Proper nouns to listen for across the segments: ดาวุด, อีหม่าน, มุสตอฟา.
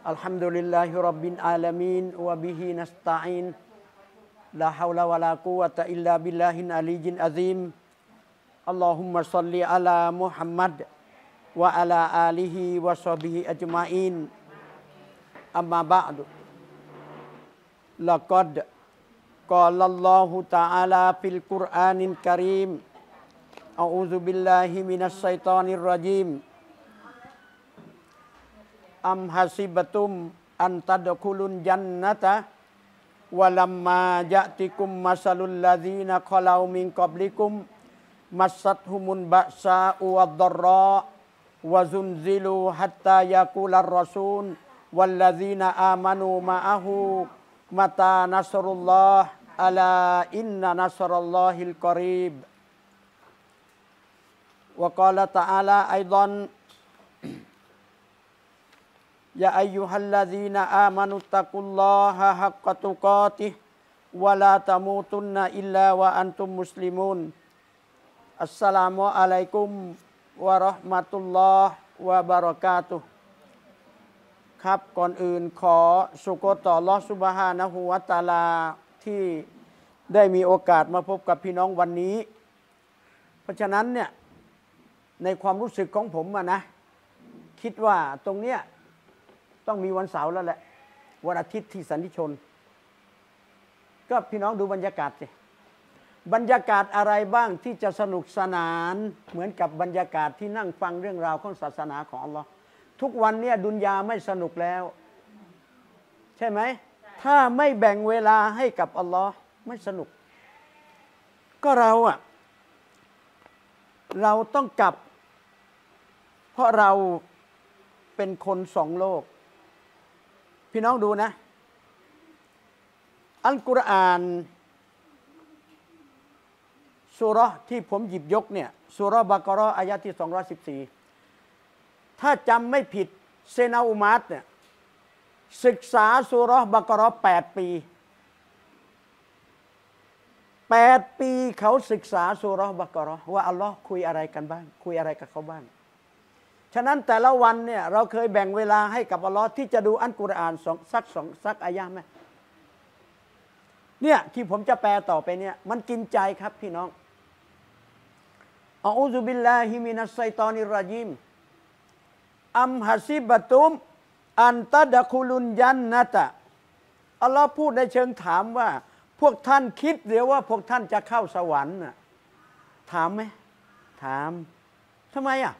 الحمد لله رب العالمين وبه نستعين لا حول ولا قوة إلا بالله العلي العظيم اللهم صل على محمد وعلى آله وصحبه أجمعين أما بعد لقد قال الله تعالى في القرآن الكريم أعوذ بالله من الشيطان الرجيم أم حسبتم أن تدخلوا الجنة ولما يأتكم مثل الذين خلوا من قبلكم مستهم البأساء والضراء وزلزلوا حتى يقول الرسول والذين آمنوا معه متى نصر الله ألا إن نصر الله القريب وقال تعالى أيضا يا أيها الذين آمنوا اتقوا الله حق تقاته ولا تموتن إلا وأنتم مسلمون السلام عليكم ورحمة الله وبركاته ครับก่อนอื่นขอสุโกต่ออัลเลาะห์ซุบฮานะฮูวะตะอาลาที่ได้มีโอกาสมาพบกับพี่น้องวันนี้เพราะฉะนั้นเนี่ยในความรู้สึกของผมอะนะคิดว่าตรงเนี้ยต้องมีวันเสาร์แล้วแหละวันอาทิตย์ที่สันติชนก็พี่น้องดูบรรยากาศสิบรรยากาศอะไรบ้างที่จะสนุกสนานเหมือนกับบรรยากาศที่นั่งฟังเรื่องราวของศาสนาของอัลลอฮ์ทุกวันเนี่ยดุนยาไม่สนุกแล้วใช่ไหมถ้าไม่แบ่งเวลาให้กับอัลลอฮ์ไม่สนุกก็เราต้องกลับเพราะเราเป็นคนสองโลกพี่น้องดูนะอัลกุรอานซูเราะห์ที่ผมหยิบยกเนี่ยซูเราะห์บะเกาะเราะห์อายะห์ที่214ถ้าจำไม่ผิดเซนาอุมัรเนี่ยศึกษาซูเราะห์บะเกาะเราะห์8 ปีเขาศึกษาซูเราะห์บะเกาะเราะห์ว่าอัลลอฮ์คุยอะไรกันบ้างคุยอะไรกับเขาบ้างฉะนั้นแต่ละวันเนี่ยเราเคยแบ่งเวลาให้กับอัลลอฮ์ที่จะดูอัลกุรอานสักอายะห์ไหมเนี่ยที่ผมจะแปลต่อไปเนี่ยมันกินใจครับพี่น้องอัอูซุบิลลาฮิมินัสชัยฏอนิรเราะญีมอัมฮะซิบะตุมอันตัดะคุลุนญันนะตะอัลลอฮ์พูดในเชิงถามว่าพวกท่านคิดหรือว่าพวกท่านจะเข้าสวรรค์น่ะถามไหมถามทำไมอ่ะ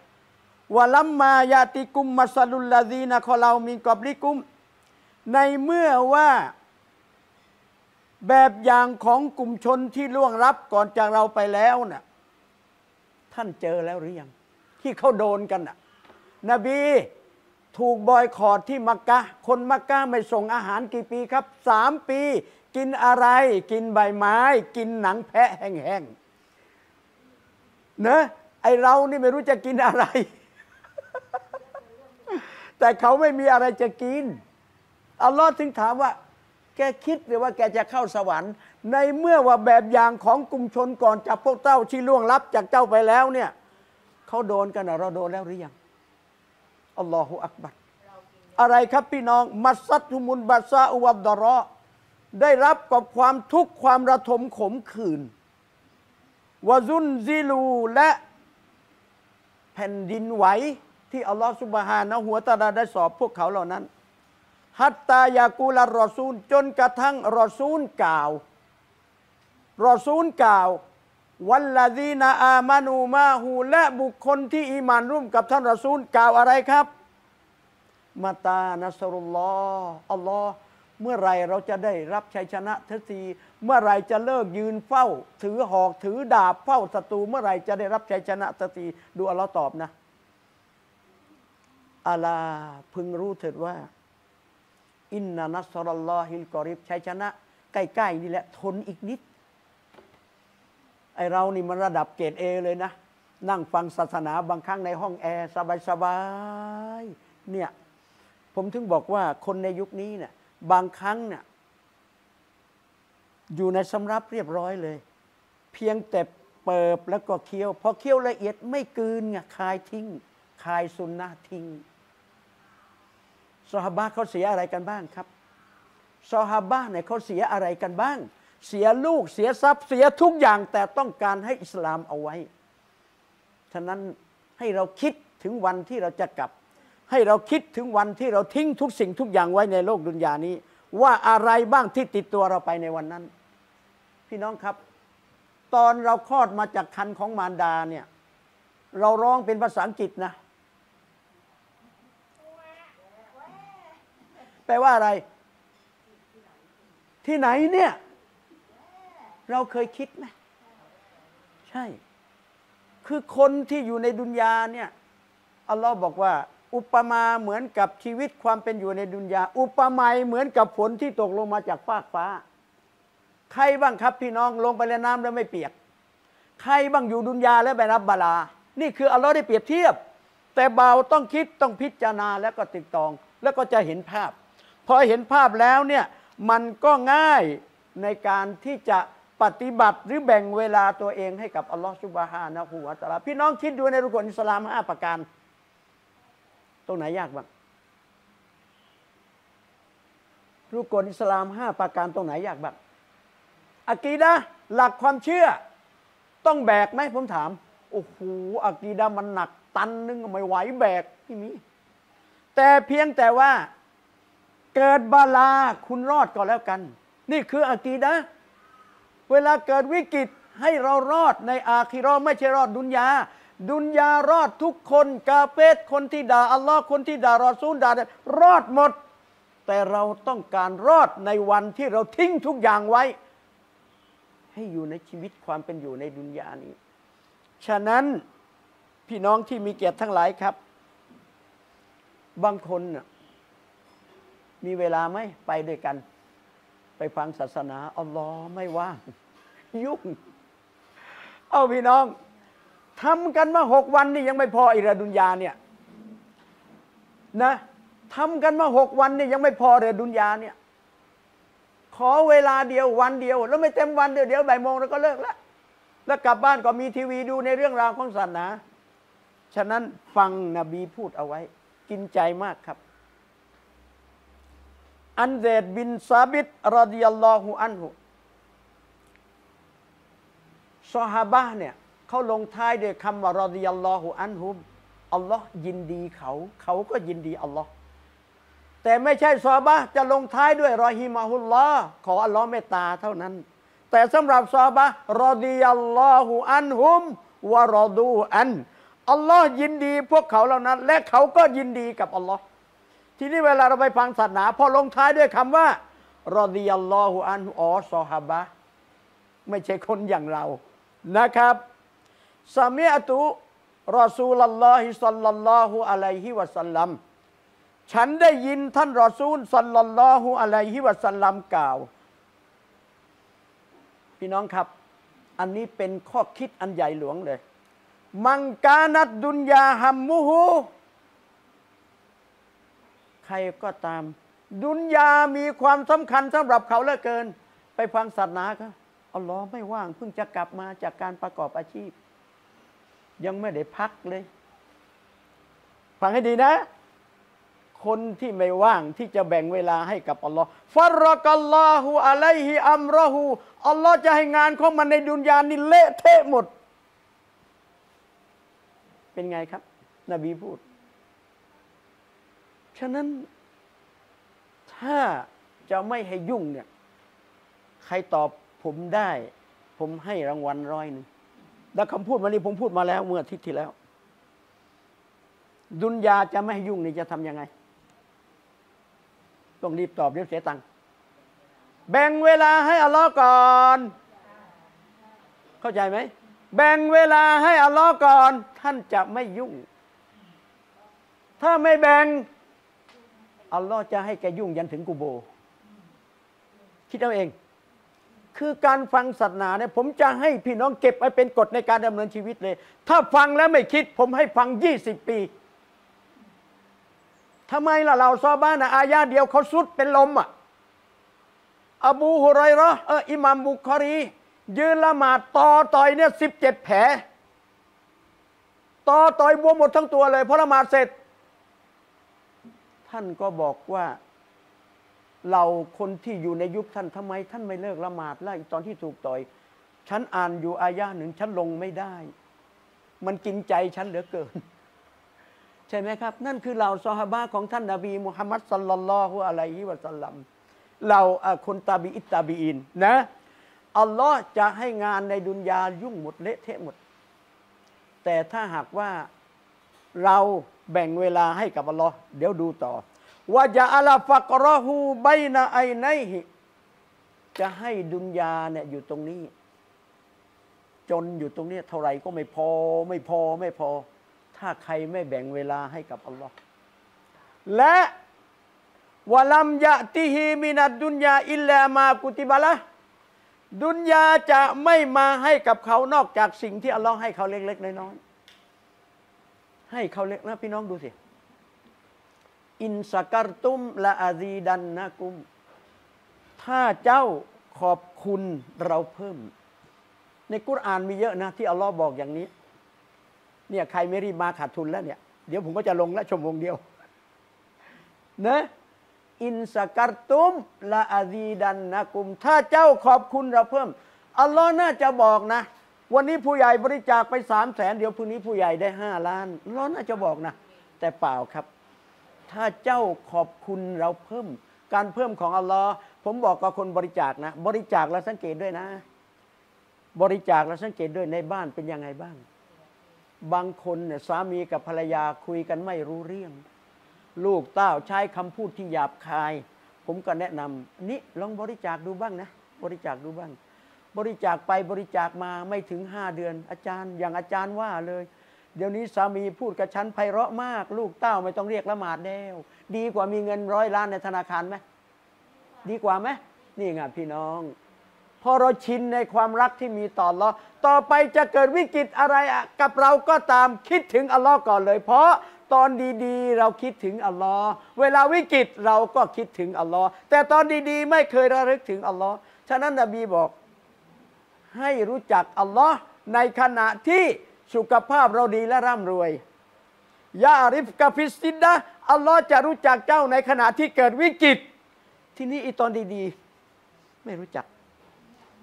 วะลัมมายาติกุมมัสลุลลาซีนะคอลามินกอบลิกุมในเมื่อว่าแบบอย่างของกลุ่มชนที่ล่วงรับก่อนจากเราไปแล้วน่ะท่านเจอแล้วหรือยังที่เขาโดนกันน่ะนบีถูกบอยคอตที่มักกะฮ์คนมักกะฮ์ไม่ส่งอาหารกี่ปีครับ3 ปีกินอะไรกินใบไม้กินหนังแพะแห้งๆนะไอเรานี่ไม่รู้จะกินอะไรแต่เขาไม่มีอะไรจะกินอัลลอฮ์ถึงถามว่าแกคิดหรือว่าแกจะเข้าสวรรค์ในเมื่อว่าแบบอย่างของกลุ่มชนก่อนจากพวกเจ้าที่ล่วงลับจากเจ้าไปแล้วเนี่ยเขาโดนกันเราโดนแล้วหรือยังอัลลอฮฺอักบัรอะไรครับพี่น้องมัสซัดฮุมุนบาซาอุวัดดะเราะได้รับกับความทุกข์ความระทมขมขื่นวะซุนซิลูและแผ่นดินไหวที่อัลลอฮฺซุบฮานะฮูวะตะอาลาได้สอบพวกเขาเหล่านั้นฮัตตายากูลารอซูลจนกระทั่งรอซูลกล่าววัลลาซีนาอามานูมาฮูและบุคคลที่อีมานร่วมกับท่านรอซูลกล่าวอะไรครับมาตานัสรุลลอฮ์อัลลอฮ์เมื่อไรเราจะได้รับชัยชนะทัศทีเมื่อไรจะเลิกยืนเฝ้าถือหอกถือดาบเฝ้าศัตรูเมื่อไรจะได้รับชัยชนะทัศทีดูอัลลอฮ์ตอบนะอัลลอฮ์พึงรู้เถิดว่าอินนานัสรัลลอฮิลกอริบชัยชนะใกล้ๆนี่แหละทนอีกนิดไอเรานี่มันระดับเกรดเอเลยนะนั่งฟังศาสนาบางครั้งในห้องแอร์สบายๆเนี่ยผมถึงบอกว่าคนในยุคนี้เนี่ยบางครั้งเนี่ยอยู่ในสำรับเรียบร้อยเลยเพียงแต่เปิบแล้วก็เคี้ยวพอเคี้ยวละเอียดไม่กลืนไงคายทิ้งคายสุนนะทิ้ง ซอฮาบะห์เขาเสียอะไรกันบ้างครับซอฮาบะห์เนี่ยเขาเสียอะไรกันบ้างเสียลูกเสียทรัพย์เสียทุกอย่างแต่ต้องการให้อิสลามเอาไว้ฉะนั้นให้เราคิดถึงวันที่เราจะกลับให้เราคิดถึงวันที่เราทิ้งทุกสิ่งทุกอย่างไว้ในโลกดุนยานี้ว่าอะไรบ้างที่ติดตัวเราไปในวันนั้นพี่น้องครับตอนเราคลอดมาจากครรภ์ของมารดาเนี่ยเราร้องเป็นภาษาอังกฤษนะแปลว่าอะไรที่ไหนเนี่ยเราเคยคิดไหมใช่คือคนที่อยู่ในดุนยาเนี่ยอัลลอฮ์บอกว่าอุปมาเหมือนกับชีวิตความเป็นอยู่ในดุนยาอุปไมยเหมือนกับฝนที่ตกลงมาจากฟากฟ้าใครบ้างครับพี่น้องลงไปในน้ำแล้วไม่เปียกใครบ้างอยู่ดุนยาแล้วไปรับบาลานี่คืออัลลอฮ์ได้เปรียบเทียบแต่เบาต้องคิดต้องพิจารณาแล้วก็ติดตองแล้วก็จะเห็นภาพพอเห็นภาพแล้วเนี่ยมันก็ง่ายในการที่จะปฏิบัติหรือแบ่งเวลาตัวเองให้กับอัลลอฮฺซุบฮานะฮูวะตะอาลาพี่น้องคิดดูในรุกนอิสลาม5ประการตรงไหนยากบ้างรุกนอิสลาม5ประการตรงไหนยากบ้างอะกีดะห์หลักความเชื่อต้องแบกไหมผมถามโอ้โหอะกีดะห์มันหนักตันนึงไม่ไหวแบกไม่มีแต่เพียงแต่ว่าเกิดบาลาคุณรอดก็แล้วกันนี่คืออะกีดะห์เวลาเกิดวิกฤตให้เรารอดในอาคิเราะห์ไม่ใช่รอดดุนยาดุนยารอดทุกคนกาเฟรคนที่ด่าอัลลอฮ์คนที่ด่ารอซูลด่ารอดหมดแต่เราต้องการรอดในวันที่เราทิ้งทุกอย่างไว้ให้อยู่ในชีวิตความเป็นอยู่ในดุนยานี้ฉะนั้นพี่น้องที่มีเกียรติทั้งหลายครับบางคนมีเวลาไหมไปด้วยกันไปฟังศาสนาอัลลอฮ์ไม่ว่างยุ่งเอาพี่น้องทำกันมา6 วันนี่ยังไม่พออิระดุนยาเนี่ยนะทำกันมา6 วันนี่ยังไม่พออิระดุนยาเนี่ยขอเวลาเดียววันเดียวแล้วไม่เต็มวันเดี๋ยวบ่ายโมงแล้วก็เลิกละแล้วกลับบ้านก็มีทีวีดูในเรื่องราวของศาสนาฉะนั้นฟังนบีพูดเอาไว้กินใจมากครับอันเซดบินซาบิตรอฎิยัลลอฮุอันฮุซอฮาบะห์เนี่ยเขาลงท้ายด้วยคำว่ารอฎิยัลลอฮุอันฮุมอัลลอฮ์ยินดีเขาก็ยินดีอัลลอฮ์แต่ไม่ใช่ซอฮาบะห์จะลงท้ายด้วยรอฮิมะฮุลลอฮ์ขออัลลอฮ์เมตตาเท่านั้นแต่สำหรับซอฮาบะห์รอฎิยัลลอฮุอันฮุมวะรอดูอันอัลลอฮ์ยินดีพวกเขาเหล่านั้นและเขาก็ยินดีกับอัลลอฮ์ทีนี้เวลาเราไปฟังศาสนาพอลงท้ายด้วยคำว่ารอฎิยัลลอฮุอันฮุซอฮาบะห์ไม่ใช่คนอย่างเรานะครับซามีอะตุรอซูลุลลอฮิศ็อลลัลลอฮุอะลัยฮิวะซัลลัมฉันได้ยินท่านรอซูลศ็อลลัลลอฮุอะลัยฮิวะซัลลัมกล่าวพี่น้องครับอันนี้เป็นข้อคิดอันใหญ่หลวงเลยมังกานัดดุนยาฮัมมุฮูใครก็ตามดุนยามีความสำคัญสำหรับเขาเหลือเกินไปฟังศาสนาก็อัลลอฮ์ไม่ว่างเพิ่งจะกลับมาจากการประกอบอาชีพยังไม่ได้พักเลยฟังให้ดีนะคนที่ไม่ว่างที่จะแบ่งเวลาให้กับอัลลอฮ์ฟัรรกัลลอฮุอะลัยฮิอัมรอฮูอัลลอฮ์จะให้งานของมันในดุนยานี่เละเทะหมดเป็นไงครับนบีพูดฉะนั้นถ้าจะไม่ให้ยุ่งเนี่ยใครตอบผมได้ผมให้รางวัล100แล้วคำพูดวันนี้ผมพูดมาแล้วเมื่ออาทิตย์ที่แล้วดุนยาจะไม่ให้ยุ่งนี่จะทำยังไงต้องรีบตอบเรียบเสียตังค์แบ่งเวลาให้อัลลอฮ์ก่อนเข้าใจไหมแบ่งเวลาให้อัลลอฮ์ก่อนท่านจะไม่ยุ่งถ้าไม่แบ่งอัลลอฮ์จะให้แกยุ่งยันถึงกุโบคิดเอาเองคือการฟังศาสนาเนี่ยผมจะให้พี่น้องเก็บไว้เป็นกฎในการดำเนินชีวิตเลยถ้าฟังแล้วไม่คิดผมให้ฟัง20 ปีทำไมล่ะเราซอฮาบะห์นะอายะเดียวเขาสุดเป็นลมอ่ะอบูฮุรอยเราะห์อิหม่ามบุคอรียืนละหมาดต่อยเนี่ย17 แผลต่อยบวมหมดทั้งตัวเลยพอละหมาดเสร็จท ท่านก็บอกว่าเราคนที่อยู่ในยุคท่านทำไมท่านไม่เลิกละหมาดล่ะตอนที่ถูกต่อยฉันอ่านอยู่อายะห์หนึ่งฉันลงไม่ได้มันกินใจฉันเหลือเกินใช่ไหมครับนั่นคือเหล่าซอฮาบะห์ของท่านนบีมุฮัมมัดศ็อลลัลลอฮุอะลัยฮิวะซัลลัมเราคนตาบีอิตตาบีอินนะอัลลอฮ์จะให้งานในดุนยายุ่งหมดเละเทะหมดแต่ถ้าหากว่าเราแบ่งเวลาให้กับอัลลอฮ์เดี๋ยวดูต่อว่าจะอัลฟักรอฮูไบนะไอไนฮิจะให้ดุนยาเนี่ยอยู่ตรงนี้จนอยู่ตรงนี้เท่าไรก็ไม่พอถ้าใครไม่แบ่งเวลาให้กับอัลลอฮ์และวะลัมยะติฮิมินัดดุนยาอิลลามากุติบะละดุนยาจะไม่มาให้กับเขานอกจากสิ่งที่อัลลอฮ์ให้เขาเล็กๆน้อยๆให้เขาเล็กนะพี่น้องดูสิอินสักรตุมละอาซีดันนะกุมถ้าเจ้าขอบคุณเราเพิ่มในกุรอานมีเยอะนะที่อัลลอฮ์บอกอย่างนี้เนี่ยใครไม่รีบมาขาดทุนแล้วเนี่ยเดี๋ยวผมก็จะลงละชั่วโมงเดียวนะอินสักรตุมละอาซีดันนะกุมถ้าเจ้าขอบคุณเราเพิ่มอัลลอฮ์น่าจะบอกนะวันนี้ผู้ใหญ่บริจาคไป300,000เดี๋ยวพรุ่งนี้ผู้ใหญ่ได้5,000,000อัลลอฮ์น่าจะบอกนะแต่เปล่าครับถ้าเจ้าขอบคุณเราเพิ่มการเพิ่มของอัลลอฮ์ผมบอกกับคนบริจาคนะบริจาคเราสังเกตด้วยนะบริจาคเราสังเกตด้วยในบ้านเป็นยังไงบ้างบางคนเนี่ยสามีกับภรรยาคุยกันไม่รู้เรื่องลูกเต้าใช้คำพูดที่หยาบคายผมก็แนะนำนี่ลองบริจาคดูบ้างนะบริจาคดูบ้างบริจาคไปบริจาคมาไม่ถึง5 เดือนอาจารย์อย่างอาจารย์ว่าเลยเดี๋ยวนี้สามีพูดกับฉันไพเราะมากลูกเต้าไม่ต้องเรียกละหมาดแล้วดีกว่ามีเงิน100 ล้านในธนาคารไหมดีกว่าไหมนี่ไงพี่น้องพอเราชินในความรักที่มีต่ออัลลอฮ์ต่อไปจะเกิดวิกฤตอะไรกับเราก็ตามคิดถึงอัลลอฮ์ก่อนเลยเพราะตอนดีๆเราคิดถึงอัลลอฮ์เวลาวิกฤตเราก็คิดถึงอัลลอฮ์แต่ตอนดีๆไม่เคยระลึกถึงอัลลอฮ์ฉะนั้นนบีบอกให้รู้จักอัลลอฮ์ในขณะที่สุขภาพเราดีและร่ำรวยยาริฟกะฟิสติดะอัลลอฮ์จะรู้จักเจ้าในขณะที่เกิดวิกฤตที่นี่อีตอนดีๆไม่รู้จัก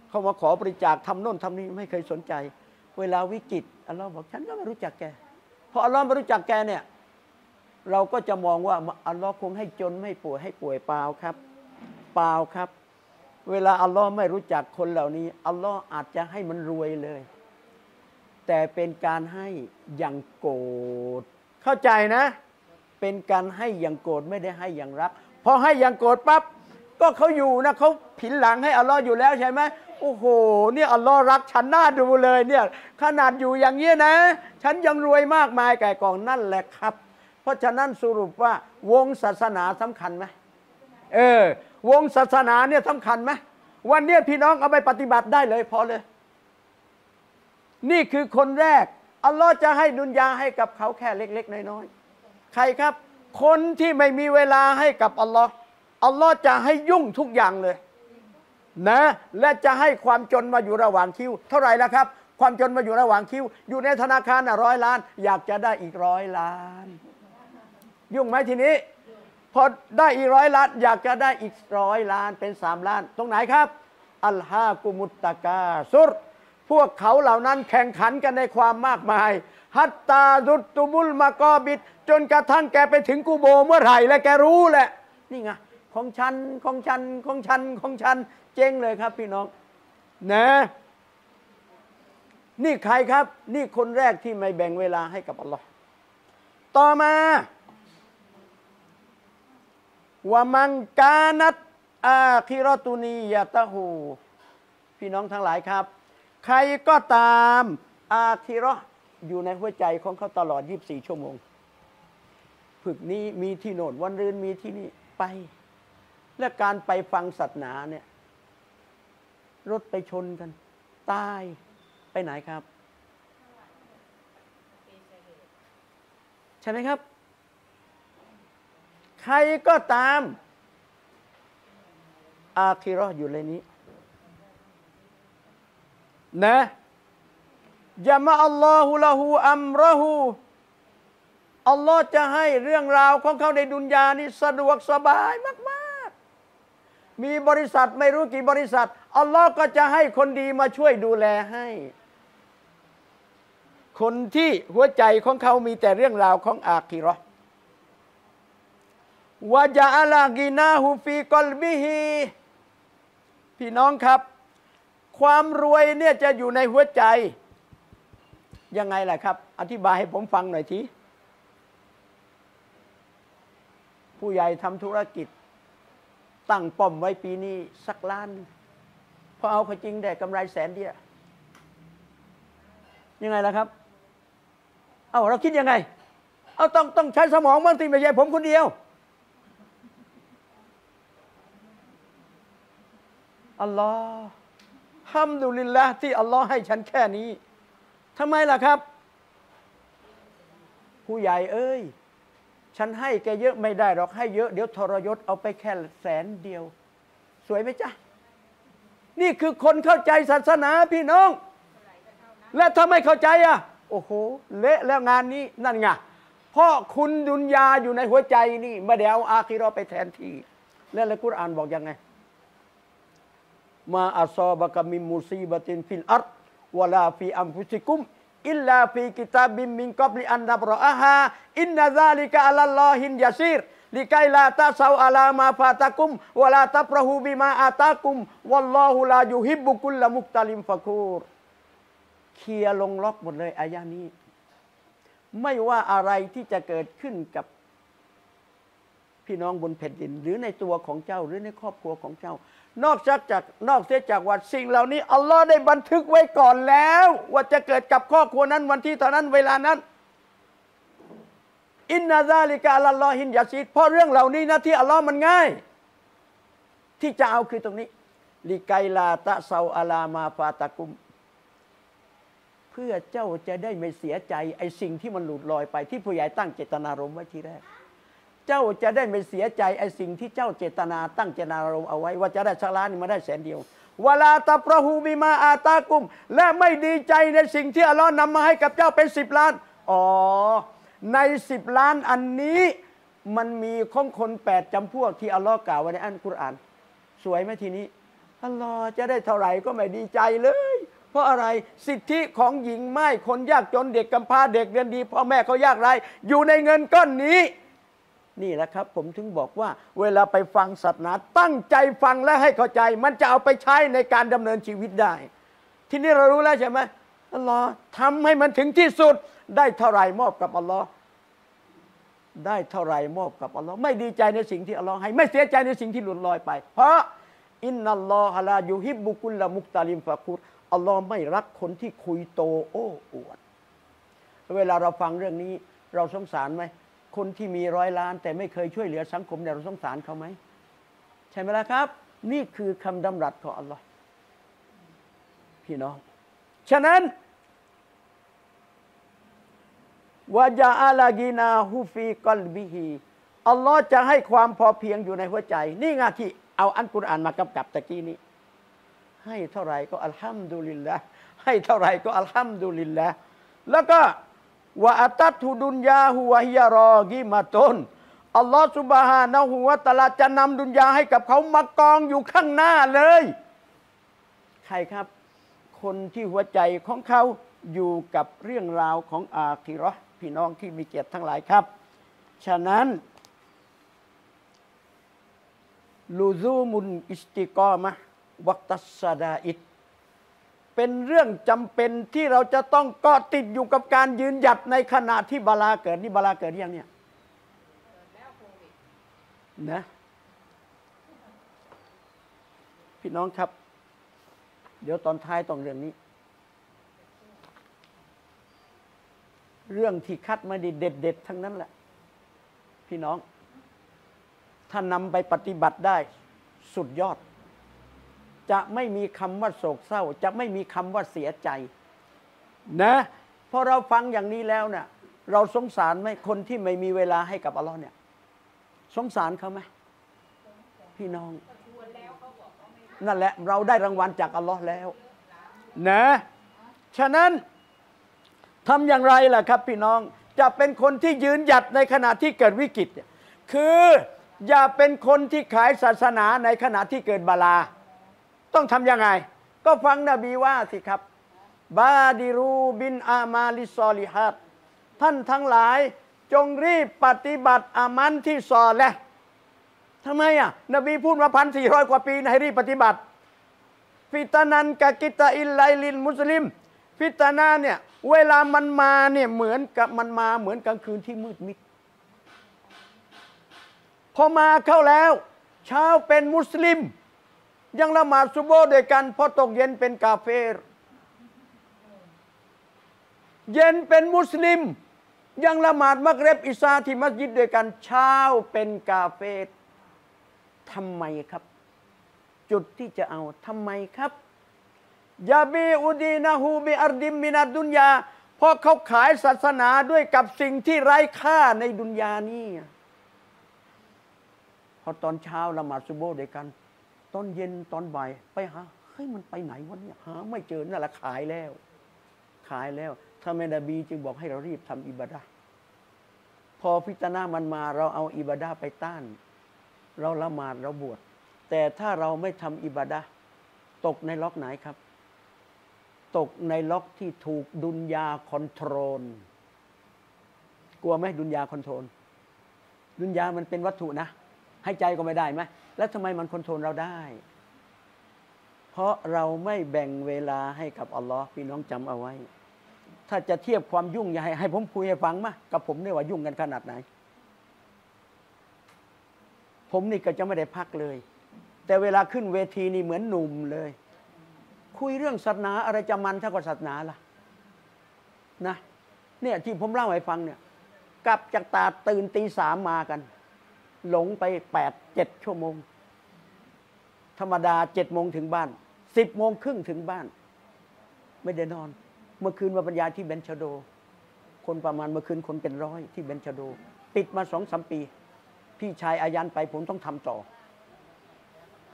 เขามาขอบริจาคทำโน่นทำนี้ไม่เคยสนใจเวลาวิกฤตอัลลอฮ์บอกฉันก็ไม่รู้จักแกพออัลลอฮ์ไม่รู้จักแกเนี่ยเราก็จะมองว่าอัลลอฮ์คงให้จนให้ป่วยให้ป่วยเปล่าครับเปล่าครับเวลาอัลลอฮ์ไม่รู้จักคนเหล่านี้อัลลอฮ์อาจจะให้มันรวยเลยแต่เป็นการให้อย่างโกรธเข้าใจนะเป็นการให้อย่างโกรธไม่ได้ให้อย่างรักพอให้อย่างโกรธปั๊บก็เขาอยู่นะเขาผินหลังให้อัลลอฮ์อยู่แล้วใช่ไหมโอ้โหเนี่ยอัลลอฮ์รักฉันน่าดูเลยเนี่ยขนาดอยู่อย่างนี้นะฉันยังรวยมากมายไก่กองนั่นแหละครับเพราะฉะนั้นสรุปว่าวงศาสนาสำคัญไหมวงศาสนาเนี่ยสำคัญไหมวันนี้พี่น้องเอาไปปฏิบัติได้เลยพอเลยนี่คือคนแรกอัลลอฮ์จะให้ดุนยาให้กับเขาแค่เล็กๆน้อยๆใครครับคนที่ไม่มีเวลาให้กับอัลลอฮ์อัลลอฮ์จะให้ยุ่งทุกอย่างเลยนะและจะให้ความจนมาอยู่ระหว่างคิวเท่าไหร่ละครับความจนมาอยู่ระหว่างคิวอยู่ในธนาคาร100 ล้านอยากจะได้อีก100 ล้านยุ่งไหมทีนี้พอได้อีก100 ล้านอยากจะได้อีก100 ล้านเป็น3 ล้านตรงไหนครับอัลฮากุมุตตะกาซุรพวกเขาเหล่านั้นแข่งขันกันในความมากมายฮัตตารุตตุบุลมากอบิดจนกระทั่งแกไปถึงกูโบเมื่อไหร่และแกรู้แหละนี่ไงของฉันเจ๊งเลยครับพี่น้องนะนี่ใครครับนี่คนแรกที่ไม่แบ่งเวลาให้กับอัลลอฮ์ต่อมาวะมังกานัตอาคิเราะตุนียะตะฮูพี่น้องทั้งหลายครับใครก็ตามอาคิเราะห์อยู่ในหัวใจของเขาตลอด24 ชั่วโมงฝึกนี้มีที่โน่นวันรื่นมีที่นี่ไปและการไปฟังศาสนาเนี่ยรถไปชนกันตายไปไหนครับใช่ไหมครับใครก็ตามอาคิเราะห์อยู่ในนี้นะยะมะอัลลอฮุละฮูอัมรอฮู อัลลอฮ์จะให้เรื่องราวของเขาในดุนยานี่สะดวกสบายมากๆมีบริษัทไม่รู้กี่บริษัทอัลลอฮ์ก็จะให้คนดีมาช่วยดูแลให้คนที่หัวใจของเขามีแต่เรื่องราวของอาคิเราะห์วะญะอะลากินาฮูฟีกัลบิฮิพี่น้องครับความรวยเนี่ยจะอยู่ในหัวใจยังไงล่ะครับอธิบายให้ผมฟังหน่อยทีผู้ใหญ่ทำธุรกิจตั้งป้อมไว้ปีนี้สักล้านพอเอาเข้าจริงได้กำไรแสนเดียวยังไงล่ะครับเอาเราคิดยังไงเอาต้องใช้สมองบ้างสิไม่ใช่ผมคนเดียวอัลลอฮ์ฮัมดุลิลละห์ที่อัลลอฮ์ให้ฉันแค่นี้ทำไมล่ะครับผู้ใหญ่เอ้ยฉันให้แกเยอะไม่ได้หรอกให้เยอะเดี๋ยวทรยศเอาไปแค่แสนเดียวสวยไหมจ๊ะนี่คือคนเข้าใจศาสนาพี่น้องและถ้าไม่เข้าใจอ่ะโอ้โหเละแล้วงานนี้นั่นไงเพราะคุณดุนยาอยู่ในหัวใจนี่ไม่ได้เอาอาคิเราะห์ไปแทนที่และอัลกุรอานบอกยังไงมาอัศอบะกะมิมุซีบะตินฟิลอัรฎ์วะลาฟีอัมฟุซิกุมอิลลาฟีกิตาบิมินกับลิอันนับรอฮาอินนาซาลิกะอัลลอฮินยาซีรลิกัยลาตาซาวอาลามาฟาตะกุมวะลาตับรหูบิมาอาตากุมวัลลอฮุลายุฮิบบุกุลละมุกตะลิมฟะคูรเคลียร์ลงล็อกหมดเลยอายะนี้ไม่ว่าอะไรที่จะเกิดขึ้นกับพี่น้องบนแผ่นดินหรือในตัวของเจ้าหรือในครอบครัวของเจ้านอกเสียจากว่าสิ่งเหล่านี้อัลลอฮ์ได้บันทึกไว้ก่อนแล้วว่าจะเกิดกับครอบครัวนั้นวันที่เท่านั้นเวลานั้นอินนาซาลิกะอัลลอฮินยาซีดเพราะเรื่องเหล่านี้นะที่อัลลอฮ์มันง่ายที่จะเอาคือตรงนี้ลิไกลาตะเซาอาลามาฟาตะกุมเพื่อเจ้าจะได้ไม่เสียใจไอ้สิ่งที่มันหลุดลอยไปที่ผู้ใหญ่ตั้งเจตนารมณ์ไว้ทีแรกเจ้าจะได้ไม่เสียใจไอ้สิ่งที่เจ้าเจตนาตั้งเจตนารมณ์เอาไว้ว่าจะได้สักล้านนี่มาได้แสนเดียววะลาตับรหูบิมาอาตากุมและไม่ดีใจในสิ่งที่อัลลอฮ์นำมาให้กับเจ้าเป็น10ล้านอ๋อใน10ล้านอันนี้มันมีของคน8จำพวกที่อัลลอฮ์กล่าวไว้ในอัลกุรอานสวยไหมทีนี้อัลลอฮ์จะได้เท่าไหร่ก็ไม่ดีใจเลยเพราะอะไรสิทธิของหญิงไม้คนยากจนเด็กกำพร้าเด็กเรียนดีพ่อแม่เขายากไรอยู่ในเงินก้อนนี้นี่แหละครับผมถึงบอกว่าเวลาไปฟังศาสนาตั้งใจฟังและให้เข้าใจมันจะเอาไปใช้ในการดำเนินชีวิตได้ทีนี้เรารู้แล้วใช่ไหมอัลลอฮ์ทำให้มันถึงที่สุดได้เท่าไรมอบกับอัลลอฮ์ได้เท่าไรมอบกับอัลลอฮ์ไม่ดีใจในสิ่งที่อัลลอฮ์ให้ไม่เสียใจในสิ่งที่หลุดลอยไปเพราะอินนัลลอฮะลายูฮิบบุกุลละมุกตาลิมฟะคูรอัลลอฮ์ไม่รักคนที่คุยโตโอ้อวดเวลาเราฟังเรื่องนี้เราสงสารไหมคนที่มีร้อยล้านแต่ไม่เคยช่วยเหลือสังคมเราสงสารเขาไหมใช่ไหมล่ะครับนี่คือคำดำรัสของอัลลอฮ์พี่น้องฉะนั้นวะญะอะลากินาฮูฟีกัลบิฮีอัลลอฮ์จะให้ความพอเพียงอยู่ในหัวใจนี่ไงที่เอาอัลกุรอานมากำกับตะกี้นี้ให้เท่าไรก็อัลฮัมดุลิลละห์ให้เท่าไรก็อัลฮัมดุลิลละห์แล้วก็วะอัตัตถุดุนยาฮุวะฮิยารอกิมะตุนอัลลอฮฺซุบฮานะฮูวะตะอาลาจะนำดุนยาให้กับเขามากองอยู่ข้างหน้าเลยใครครับคนที่หัวใจของเขาอยู่กับเรื่องราวของอาคิเราะห์พี่น้องที่มีเกียรติทั้งหลายครับฉะนั้นลูซูมุนอิสติกอมะฮ์วักตัสซะดาอิดเป็นเรื่องจำเป็นที่เราจะต้องเกาะติดอยู่กับการยืนหยัดในขณะที่บาลาเกิดนี่บาลาเกิดยังเนี่ยนะพี่น้องครับเดี๋ยวตอนท้ายตรงเรื่องนี้เรื่องที่คัดมาดีเด็ดๆทั้งนั้นแหละพี่น้องถ้านำไปปฏิบัติได้สุดยอดจะไม่มีคำว่าโศกเศร้าจะไม่มีคำว่าเสียใจนะพอเราฟังอย่างนี้แล้วเนี่ยเราสงสารไหมคนที่ไม่มีเวลาให้กับอัลลอฮ์เนี่ยสงสารเขาไหมพี่น้องนั่นแหละเราได้รางวัลจากอัลลอฮ์แล้วนะฉะนั้นทำอย่างไรล่ะครับพี่น้อง จะเป็นคนที่ยืนหยัดในขณะที่เกิดวิกฤตคืออย่าเป็นคนที่ขายศาสนาในขณะที่เกิดบาลาต้องทำยังไงก็ฟังนบีว่าสิครับบาดิรูบินอามาลิซอลิฮัดท่านทั้งหลายจงรีบปฏิบัติอามันที่ซอและทำไมอ่ะนบีพูดมา1400 กว่าปีนะให้รีบปฏิบัติฟิตานันกะกิตาอิลไลลินมุสลิมฟิตานาเนี่ยเวลามันมาเนี่ยเหมือนกับมันมาเหมือนกลางคืนที่มืดมิดพอมาเข้าแล้วเช้าเป็นมุสลิมยังละหมาดซุบฮ์ด้วยกันพอตกเย็นเป็นกาเฟรเย็นเป็นมุสลิมยังละหมาดมักริบอิชาที่มัสยิดด้วยกันเช้าเป็นกาเฟรทำไมครับจุดที่จะเอาทำไมครับยาบีอุดีนาฮูบิอัรดิมมินาดุนยาเพราะเขาขายศาสนาด้วยกับสิ่งที่ไร้ค่าในดุนยานี่พอตอนเช้าละหมาดซุบฮ์ด้วยกันตอนเย็นตอนบ่ายไปหาเฮ้ยมันไปไหนวะเนี่ยหาไม่เจอนั่นแหละขายแล้วถ้าแม่นบีจึงบอกให้เรารีบทำอิบาดะห์พอฟิตนะห์มันมาเราเอาอิบาดะห์ไปต้านเราละหมาดเราบวชแต่ถ้าเราไม่ทำอิบาดะห์ตกในล็อกไหนครับตกในล็อกที่ถูกดุนยาคอนโทรลกลัวไหมดุนยาคอนโทรลดุนยามันเป็นวัตถุนะให้ใจก็ไม่ได้ไหมแล้วทำไมมันคอนโทรลเราได้เพราะเราไม่แบ่งเวลาให้กับอัลลอฮ์พี่น้องจำเอาไว้ถ้าจะเทียบความยุ่งอย่าให้ผมคุยให้ฟังมากับผมเนี่ยว่ายุ่งกันขนาดไหนผมนี่ก็จะไม่ได้พักเลยแต่เวลาขึ้นเวทีนี่เหมือนหนุ่มเลยคุยเรื่องศาสนาอะไรจะมันเท่ากับศาสนาล่ะนะเนี่ยที่ผมเล่าให้ฟังเนี่ยกลับจากตาตื่นตี 3มากันหลงไป8-7 ชั่วโมงธรรมดา7 โมงถึงบ้าน10 โมงครึ่งถึงบ้านไม่ได้นอนเมื่อคืนมาบรรยายที่เบนชโดคนประมาณเมื่อคืนคนเป็นร้อยที่เบนชโดติดมา2-3 ปีพี่ชายอายันไปผมต้องทำต่อ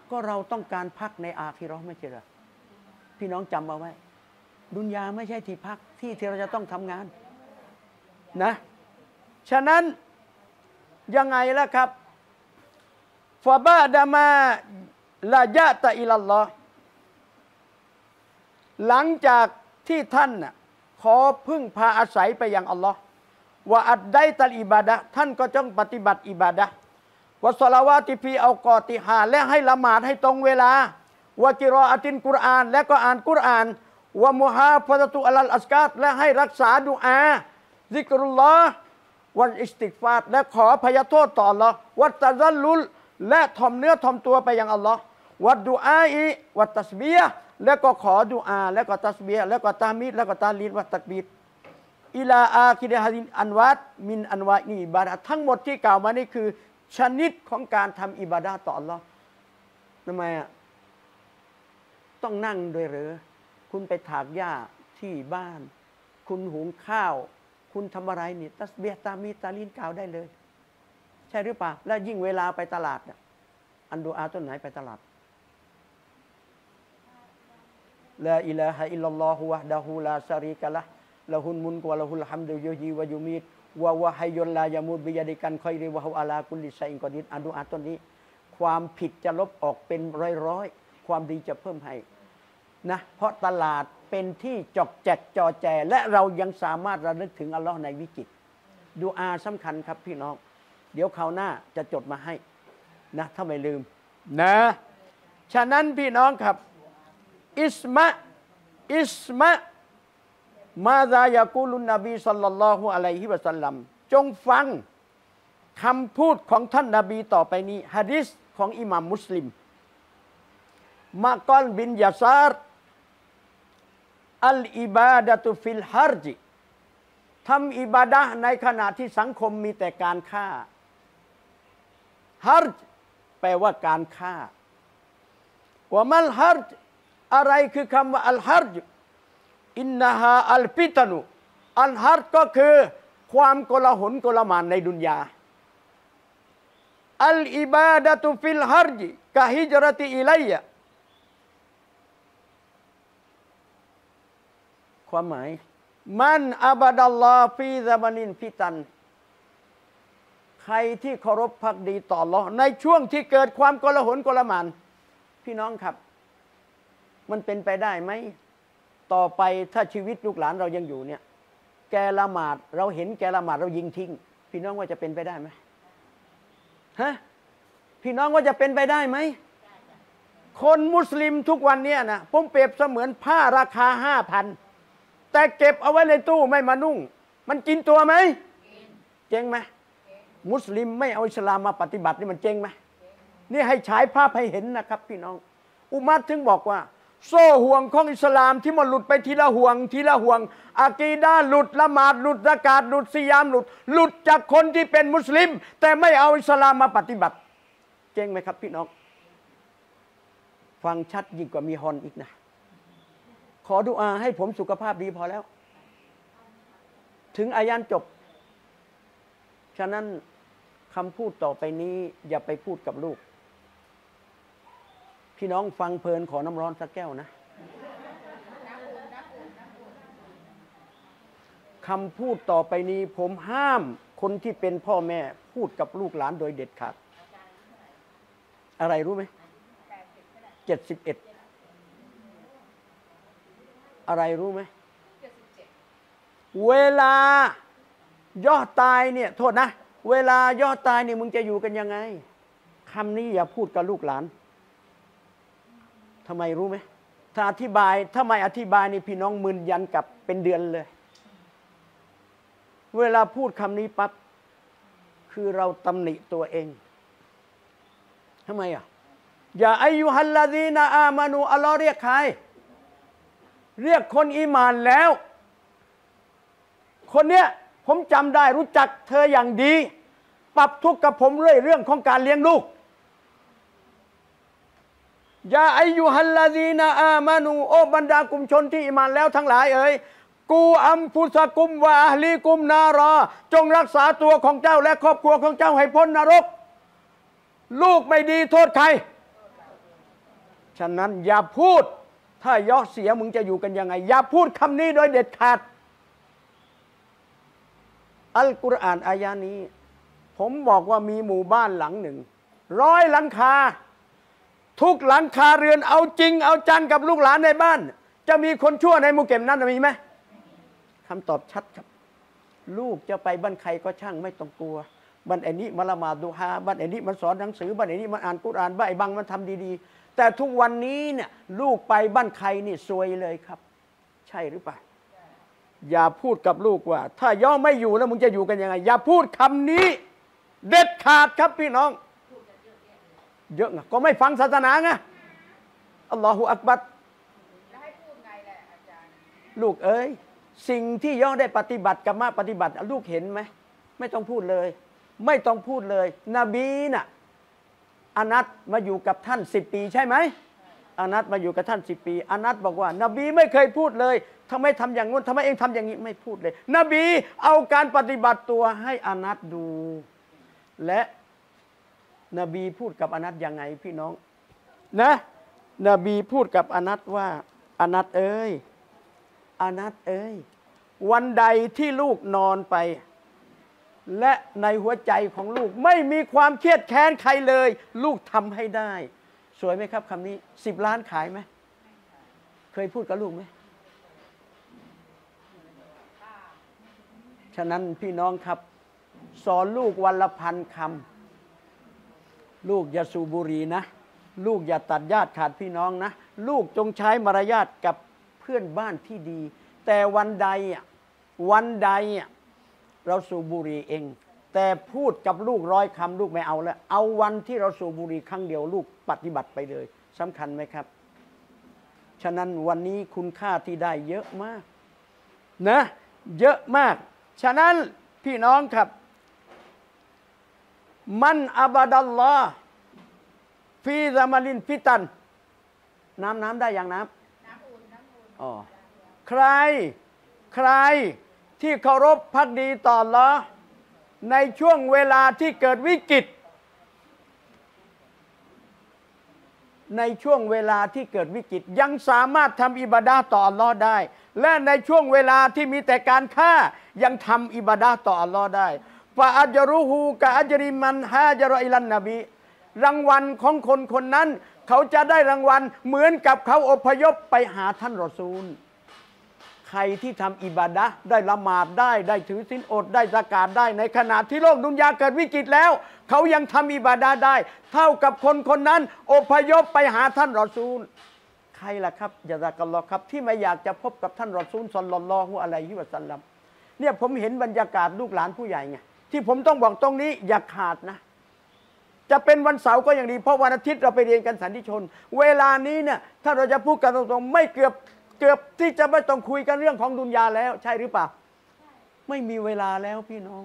ก็เราต้องการพักในอาคิเราะห์ไม่ใช่หรอพี่น้องจำเอาไว้ดุนยาไม่ใช่ที่พักที่เราจะต้องทำงานนะฉะนั้นยังไงล่ะครับฟาบาดามาลายะตะอิลัลลอฮ์หลังจากที่ท่านขอพึ่งพาอาศัยไปยังอัลลอฮ์ว่าอัดได้ตัลอิบาดะท่านก็จงปฏิบัติอิบาดะวะศอลาวาติฟีเอากอติฮาและให้ละหมาดให้ตรงเวลาวะกิรออะตินกุรอานและก็อ่านกุรอานวะมุฮาฟะซะตุอัลอัสกาตและให้รักษาดุอาซิกรุลลอฮ์วันอิสติฆฟาร์และขอพยโทษต่ออัลลอฮ์วัตตะซัลลุลและถ่อมเนื้อถ่อมตัวไปยังอัลลอฮ์วัดดุอาอิวัตตัสบียะและก็ขอดุอาและก็ตัสบียะและก็ตามิดและก็ตาลีนวัตตักบีรอิลาอาคิดะฮดินอันวัดมินอันวะนีอิบาดะทั้งหมดที่กล่าวมานี่คือชนิดของการทำอิบาดะต่ออัลลอฮ์ทำไมอ่ะต้องนั่งด้วยหรือคุณไปถากหญ้าที่บ้านคุณหุงข้าวคุณทำอะไรนี่ตัสบียะตามิดตาลีนกล่าวได้เลยใช่หรือเปล่าแล้วยิ่งเวลาไปตลาดเนี่ยอันดูอาต้นไหนไปตลาดลาอิลาฮะอิลลัลลอฮุวะฮ์ดะฮูลาชะรีกะละฮ์ละฮุลมุลกุวะละฮุลฮัมดุยุฮีวะยุมีตวะวะฮัยยุลลายะมูตบิยะดิกันคอยริวะฮุอะลากุลลิชัยอินกอดีรอันดุอาต้นนี้ความผิดจะลบออกเป็นร้อยความดีจะเพิ่มให้นะเพราะตลาดเป็นที่จอกแจกจอแจและเรายังสามารถระลึกถึงอัลลอฮ์ในวิกฤตดุอาสำคัญครับพี่น้องเดี๋ยวคราวหน้าจะจดมาให้นะถ้าไม่ลืมนะฉะนั้นพี่น้องครับอิสมะมาซายะกูลุนนบีศ็อลลัลลอฮุอะลัยฮิวะซัลลัมจงฟังคำพูดของท่านนบีต่อไปนี้หะดีษของอิหม่ามมุสลิมมะกอลบินยาซาร์อัลอิบาดะตุฟิลฮัรจิทำอิบาดะห์ในขณะที่สังคมมีแต่การฆ่าฮัรจ์แปลว่าการฆ่าวะมัลฮัรจ์อะไรคือคำว่าอัลฮัรจ์อินนาฮาอัลฟิตานุอัลฮัรจ์ก็คือความโกลาหลโกลาหมานในดุนยาอัลอิบาดะตุฟิลฮัรจ์กะฮิจเราะติอิลัยยะความหมาย มันอับดัลลอฮฺฟีซามานินฟิตันใครที่เคารพภักดีต่ออัลเลาะห์ในช่วงที่เกิดความโกลาหลโกลาหม่านพี่น้องครับมันเป็นไปได้ไหมต่อไปถ้าชีวิตลูกหลานเรายังอยู่เนี่ยแกละหมาดเราเห็นแกละหมาดเรายิงทิ้งพี่น้องว่าจะเป็นไปได้ไหมฮะพี่น้องว่าจะเป็นไปได้ไหมคนมุสลิมทุกวันเนี่ยนะผมเปรียบเสมือนผ้าราคา5,000แต่เก็บเอาไว้ในตู้ไม่มานุ่งมันกินตัวไหมเจ๊งไหมมุสลิมไม่เอาอิสลามมาปฏิบัตินี่มันเจ๊งไหมนี่ให้ฉายภาพให้เห็นนะครับพี่น้องอุมัตถึงบอกว่าโซ่ห่วงของอิสลามที่มันหลุดไปทีละห่วงทีละห่วงอากีดาหลุดละหมาดหลุดซะกาตหลุดซิยามหลุดจากคนที่เป็นมุสลิมแต่ไม่เอาอิสลามมาปฏิบัติเจ๊งไหมครับพี่น้องฟังชัดยิ่งกว่ามีฮอนอีกนะขอดุอาให้ผมสุขภาพดีพอแล้วถึงอายานจบฉะนั้นคำพูดต่อไปนี้อย่าไปพูดกับลูกพี่น้องฟังเพลินขอน้ำร้อนสักแก้วนะคำพูดต่อไปนี้ผมห้ามคนที่เป็นพ่อแม่พูดกับลูกหลานโดยเด็ดขาดอะไรรู้ไหม71อะไรรู้ไหมเวลาย่อตายเนี่ยโทษนะเวลาย่อตายเนี่ยมึงจะอยู่กันยังไงคำนี้อย่าพูดกับลูกหลานทำไมรู้ไหมถ้าอธิบายทำไมอธิบายนี่พี่น้องมึนยันกับเป็นเดือนเลยเวลาพูดคำนี้ปั๊บคือเราตำหนิตัวเองทำไมอ่ะอย่าอายุฮัลลาดีนาอามานูอัลลอฮ์เรียกใครเรียกคนอีหม่านแล้วคนเนี้ยผมจำได้รู้จักเธออย่างดีปรับทุกข์กับผมเรื่อยเรื่องของการเลี้ยงลูกยาอายุฮัลลาดีนาอามานูโอบรรดากลุ่มชนที่อีหม่านแล้วทั้งหลายเอ๋ยกูอัมฟุสกุมวะอะห์ลีกุมนารอจงรักษาตัวของเจ้าและครอบครัวของเจ้าให้พ้นนรกลูกไม่ดีโทษใครฉะนั้นอย่าพูดถ้าย่อเสียมึงจะอยู่กันยังไงอย่าพูดคำนี้โดยเด็ดขาดอัลกุรอานอายะนี้ผมบอกว่ามีหมู่บ้านหลังหนึ่ง100หลังคาทุกหลังคาเรือนเอาจริงเอาจังกับลูกหลานในบ้านจะมีคนชั่วในหมู่เก็บนั้นมีไหมคำตอบชัดครับลูกจะไปบ้านใครก็ช่างไม่ต้องกลัวบ้านไอ้นี้มันละหมาดดูฮาบ้านไอ้นี้มันสอนหนังสือบ้านไอ้นี้มันอ่านกุรอานบ้านไอ้บังมันทำดีๆแต่ทุกวันนี้เนี่ยลูกไปบ้านใครนี่ซวยเลยครับใช่หรือเปล่าอย่าพูดกับลูกว่าถ้าย่อไม่อยู่แล้วมึงจะอยู่กันยังไงอย่าพูดคำนี้เด็ดขาดครับพี่น้องเยอะนะก็ไม่ฟังศาสนาไงอัลลอฮฺอักบัรลูกเอ้ยสิ่งที่ย่อได้ปฏิบัติกับมาปฏิบัติลูกเห็นไหมไม่ต้องพูดเลยไม่ต้องพูดเลยนบีน่ะอานัตมาอยู่กับท่าน10 ปีใช่ไหมอานัตมาอยู่กับท่าน10 ปีอานัตบอกว่านบีไม่เคยพูดเลยทำไมทำอย่างนู้นทำไมเองทำอย่างนี้ไม่พูดเลยนบีเอาการปฏิบัติตัวให้อานัตดูและนบีพูดกับอานัตยังไงพี่น้องนะนบีพูดกับอานัตว่าอานัตเอ้ยอานัตเอ้ยวันใดที่ลูกนอนไปและในหัวใจของลูกไม่มีความเครียดแค้นใครเลยลูกทำให้ได้สวยไหมครับคำนี้10 ล้านขายไหมเคยพูดกับลูกไหมฉะนั้นพี่น้องครับสอนลูกวันละ1,000 คำลูกอย่าสูบบุหรี่นะลูกอย่าตัดญาติขาดพี่น้องนะลูกจงใช้มารยาทกับเพื่อนบ้านที่ดีแต่วันใดเราสูบบุหรี่เองแต่พูดกับลูก100 คำลูกไม่เอาแล้วเอาวันที่เราสูบบุหรี่ครั้งเดียวลูกปฏิบัติไปเลยสำคัญไหมครับฉะนั้นวันนี้คุณค่าที่ได้เยอะมากนะเยอะมากฉะนั้นพี่น้องครับมันอับดัลลอฮ์ฟีซามานินฟิตันน้ำได้อย่างน้ำอุ่นอ๋อใครที่เคารพภักดีต่ออัลเลาะห์ในช่วงเวลาที่เกิดวิกฤต ในช่วงเวลาที่เกิดวิกฤตยังสามารถทำอิบาดะห์ต่ออัลลอฮ์ได้และในช่วงเวลาที่มีแต่การฆ่ายังทำอิบาดะห์ต่ออัลลอฮ์ได้ฟาอัจรุฮูกะอัจริมันฮาจรออิลันนบีรางวัลของคนคนนั้นเขาจะได้รางวัลเหมือนกับเขาอพยพไปหาท่านรอซูลใครที่ทำอิบาดะห์ได้ละหมาดได้ถือศีลอดได้ซะกาตได้ในขณะที่โลกดุนยาเกิดวิกฤตแล้วเขายังทำอิบาดะห์ได้เท่ากับคนคนนั้นอพยพไปหาท่านรอซูลใครล่ะครับญะซากัลลอฮ์ครับที่ไม่อยากจะพบกับท่านรอซูลศ็อลลัลลอฮุอะลัยฮิวะซัลลัมเนี่ยผมเห็นบรรยากาศลูกหลานผู้ใหญ่ไงที่ผมต้องบอกตรงนี้อย่าขาดนะจะเป็นวันเสาร์ก็อย่างดีเพราะวันอาทิตย์เราไปเรียนกันสันติชนเวลานี้เนี่ยถ้าเราจะพูดกันตรงๆไม่เกือบที่จะไม่ต้องคุยกันเรื่องของดุนยาแล้วใช่หรือเปล่าไม่มีเวลาแล้วพี่น้อง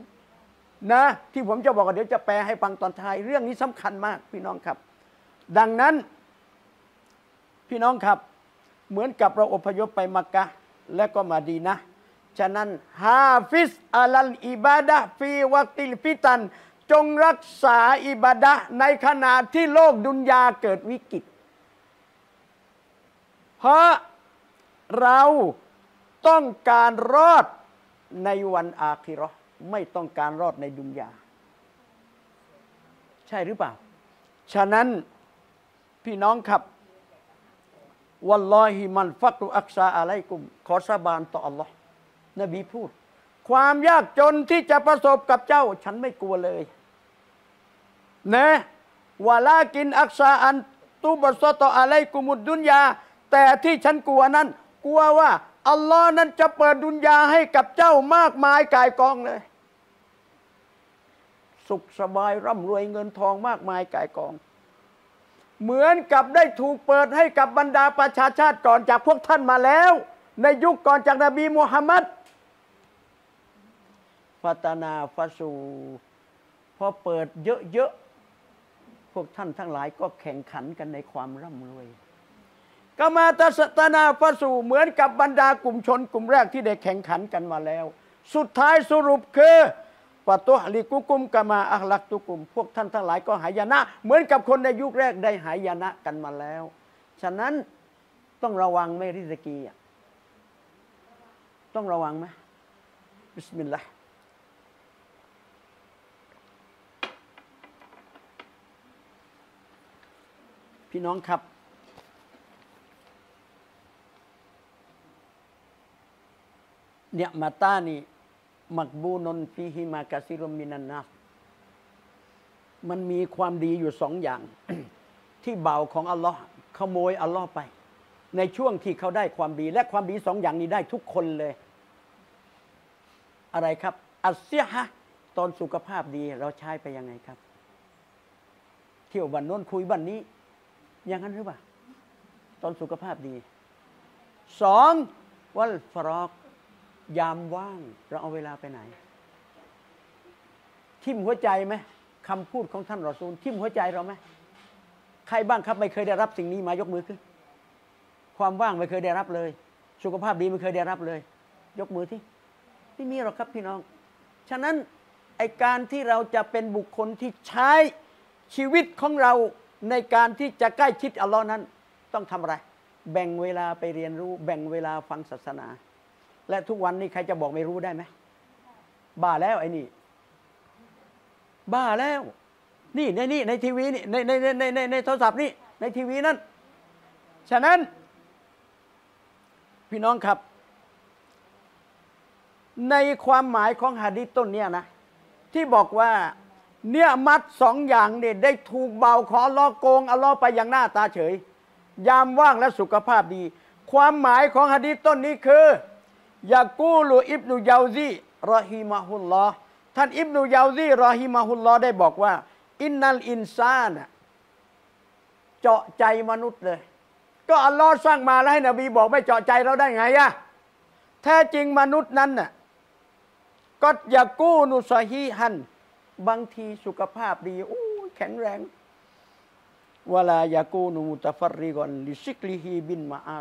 นะที่ผมจะบอกกันเดี๋ยวจะแปลให้ฟังตอนท้ายเรื่องนี้สำคัญมากพี่น้องครับดังนั้นพี่น้องครับเหมือนกับเราอพยพไปมักกะฮ์และก็มาดีนะห์ฉะนั้นฮาฟิซอะลัลอิบาดะฮ์ฟีวักติลฟิตันจงรักษาอิบาดะห์ในขณะที่โลกดุนยาเกิดวิกฤตเพราะเราต้องการรอดในวันอาคิเราะห์ไม่ต้องการรอดในดุนยาใช่หรือเปล่าฉะนั้นพี่น้องครับวัลลอฮิมัลฟักรุอักซาอะลัยกุมขอสาบานต่ออัลลอฮ์นบีพูดความยากจนที่จะประสบกับเจ้าฉันไม่กลัวเลยนะวะลากินอักซาอันตุบัสตออะลัยกุมุดดุนยาแต่ที่ฉันกลัวนั้นกลัวว่าอัลลอฮ์นั้นจะเปิดดุนยาให้กับเจ้ามากมายก่ายกองเลยสุขสบายร่ำรวยเงินทองมากมายก่ายกองเหมือนกับได้ถูกเปิดให้กับบรรดาประชาชาติก่อนจากพวกท่านมาแล้วในยุคก่อนจากนบีมุฮัมมัดฟัตนาฟัสูพอเปิดเยอะๆพวกท่านทั้งหลายก็แข่งขันกันในความร่ำรวยกามาตัสตนาฟัสูเหมือนกับบรรดากลุ่มชนกลุ่มแรกที่ได้แข่งขันกันมาแล้วสุดท้ายสรุปคือปะตุฮลิกุกุมกามาอัคลักตุกุมพวกท่านทั้งหลายก็หายนะเหมือนกับคนในยุคแรกได้หายนะกันมาแล้วฉะนั้นต้องระวังไม่ริสกีต้องระวังไหมบิสมิลลาห์พี่น้องครับเนียมาตานี่มักบูนนฟีฮิมากาซิรมินันนะมันมีความดีอยู่สองอย่าง ที่เบาของอัลลอฮ์ขโมยอัลลอฮ์ไปในช่วงที่เขาได้ความดีและความดีสองอย่างนี้ได้ทุกคนเลยอะไรครับอัสซิฮะตอนสุขภาพดีเราใช้ไปยังไงครับเที่ยวบ้านโน้นคุยบ้านนี้อย่างนั้นหรือเปล่าตอนสุขภาพดีสองวัลฟรอกยามว่างเราเอาเวลาไปไหนทิ่มหัวใจไหมคำพูดของท่านรอซูลทิ่มหัวใจเราไหมใครบ้างครับไม่เคยได้รับสิ่งนี้มายกมือขึ้นความว่างไม่เคยได้รับเลยสุขภาพดีไม่เคยได้รับเลยยกมือที่ไม่มีหรอกครับพี่น้องฉะนั้นไอการที่เราจะเป็นบุคคลที่ใช้ชีวิตของเราในการที่จะใกล้ชิดอัลลอฮ์นั้นต้องทำอะไรแบ่งเวลาไปเรียนรู้แบ่งเวลาฟังศาสนาและทุกวันนี้ใครจะบอกไม่รู้ได้ไหมบ้าแล้วไอ้นี่บ้าแล้วนี่ในนี่ในทีวีนี่ในโทรศัพท์นี่ในทีวีนั่นฉะนั้นพี่น้องครับในความหมายของหะดีษต้นเนี้ยนะที่บอกว่าเนี่ยมัดสองอย่างเนี่ยได้ถูกเบาขออัลลอฮ์โกงอัลลอฮ์ไปอย่างหน้าตาเฉยยามว่างและสุขภาพดีความหมายของหะดีษต้นนี้คือยากูลูอิบนุยาวซีรอฮิมะฮุลลอฮ์ท่านอิบนุยาวซีรอฮิมะฮุลลอฮ์ได้บอกว่าอินนัลอินซานะเจาะใจมนุษย์เลยก็อัลลอฮ์สร้างมาแล้วให้นบีบอกไม่เจาะใจเราได้ไงอะแท้จริงมนุษย์นั้นน่ะก็ยากูนุซอฮีฮันบางทีสุขภาพดีแข็งแรงเวลายากูนุมุตฟัรริกอนลิซิกลิฮีบินมาอา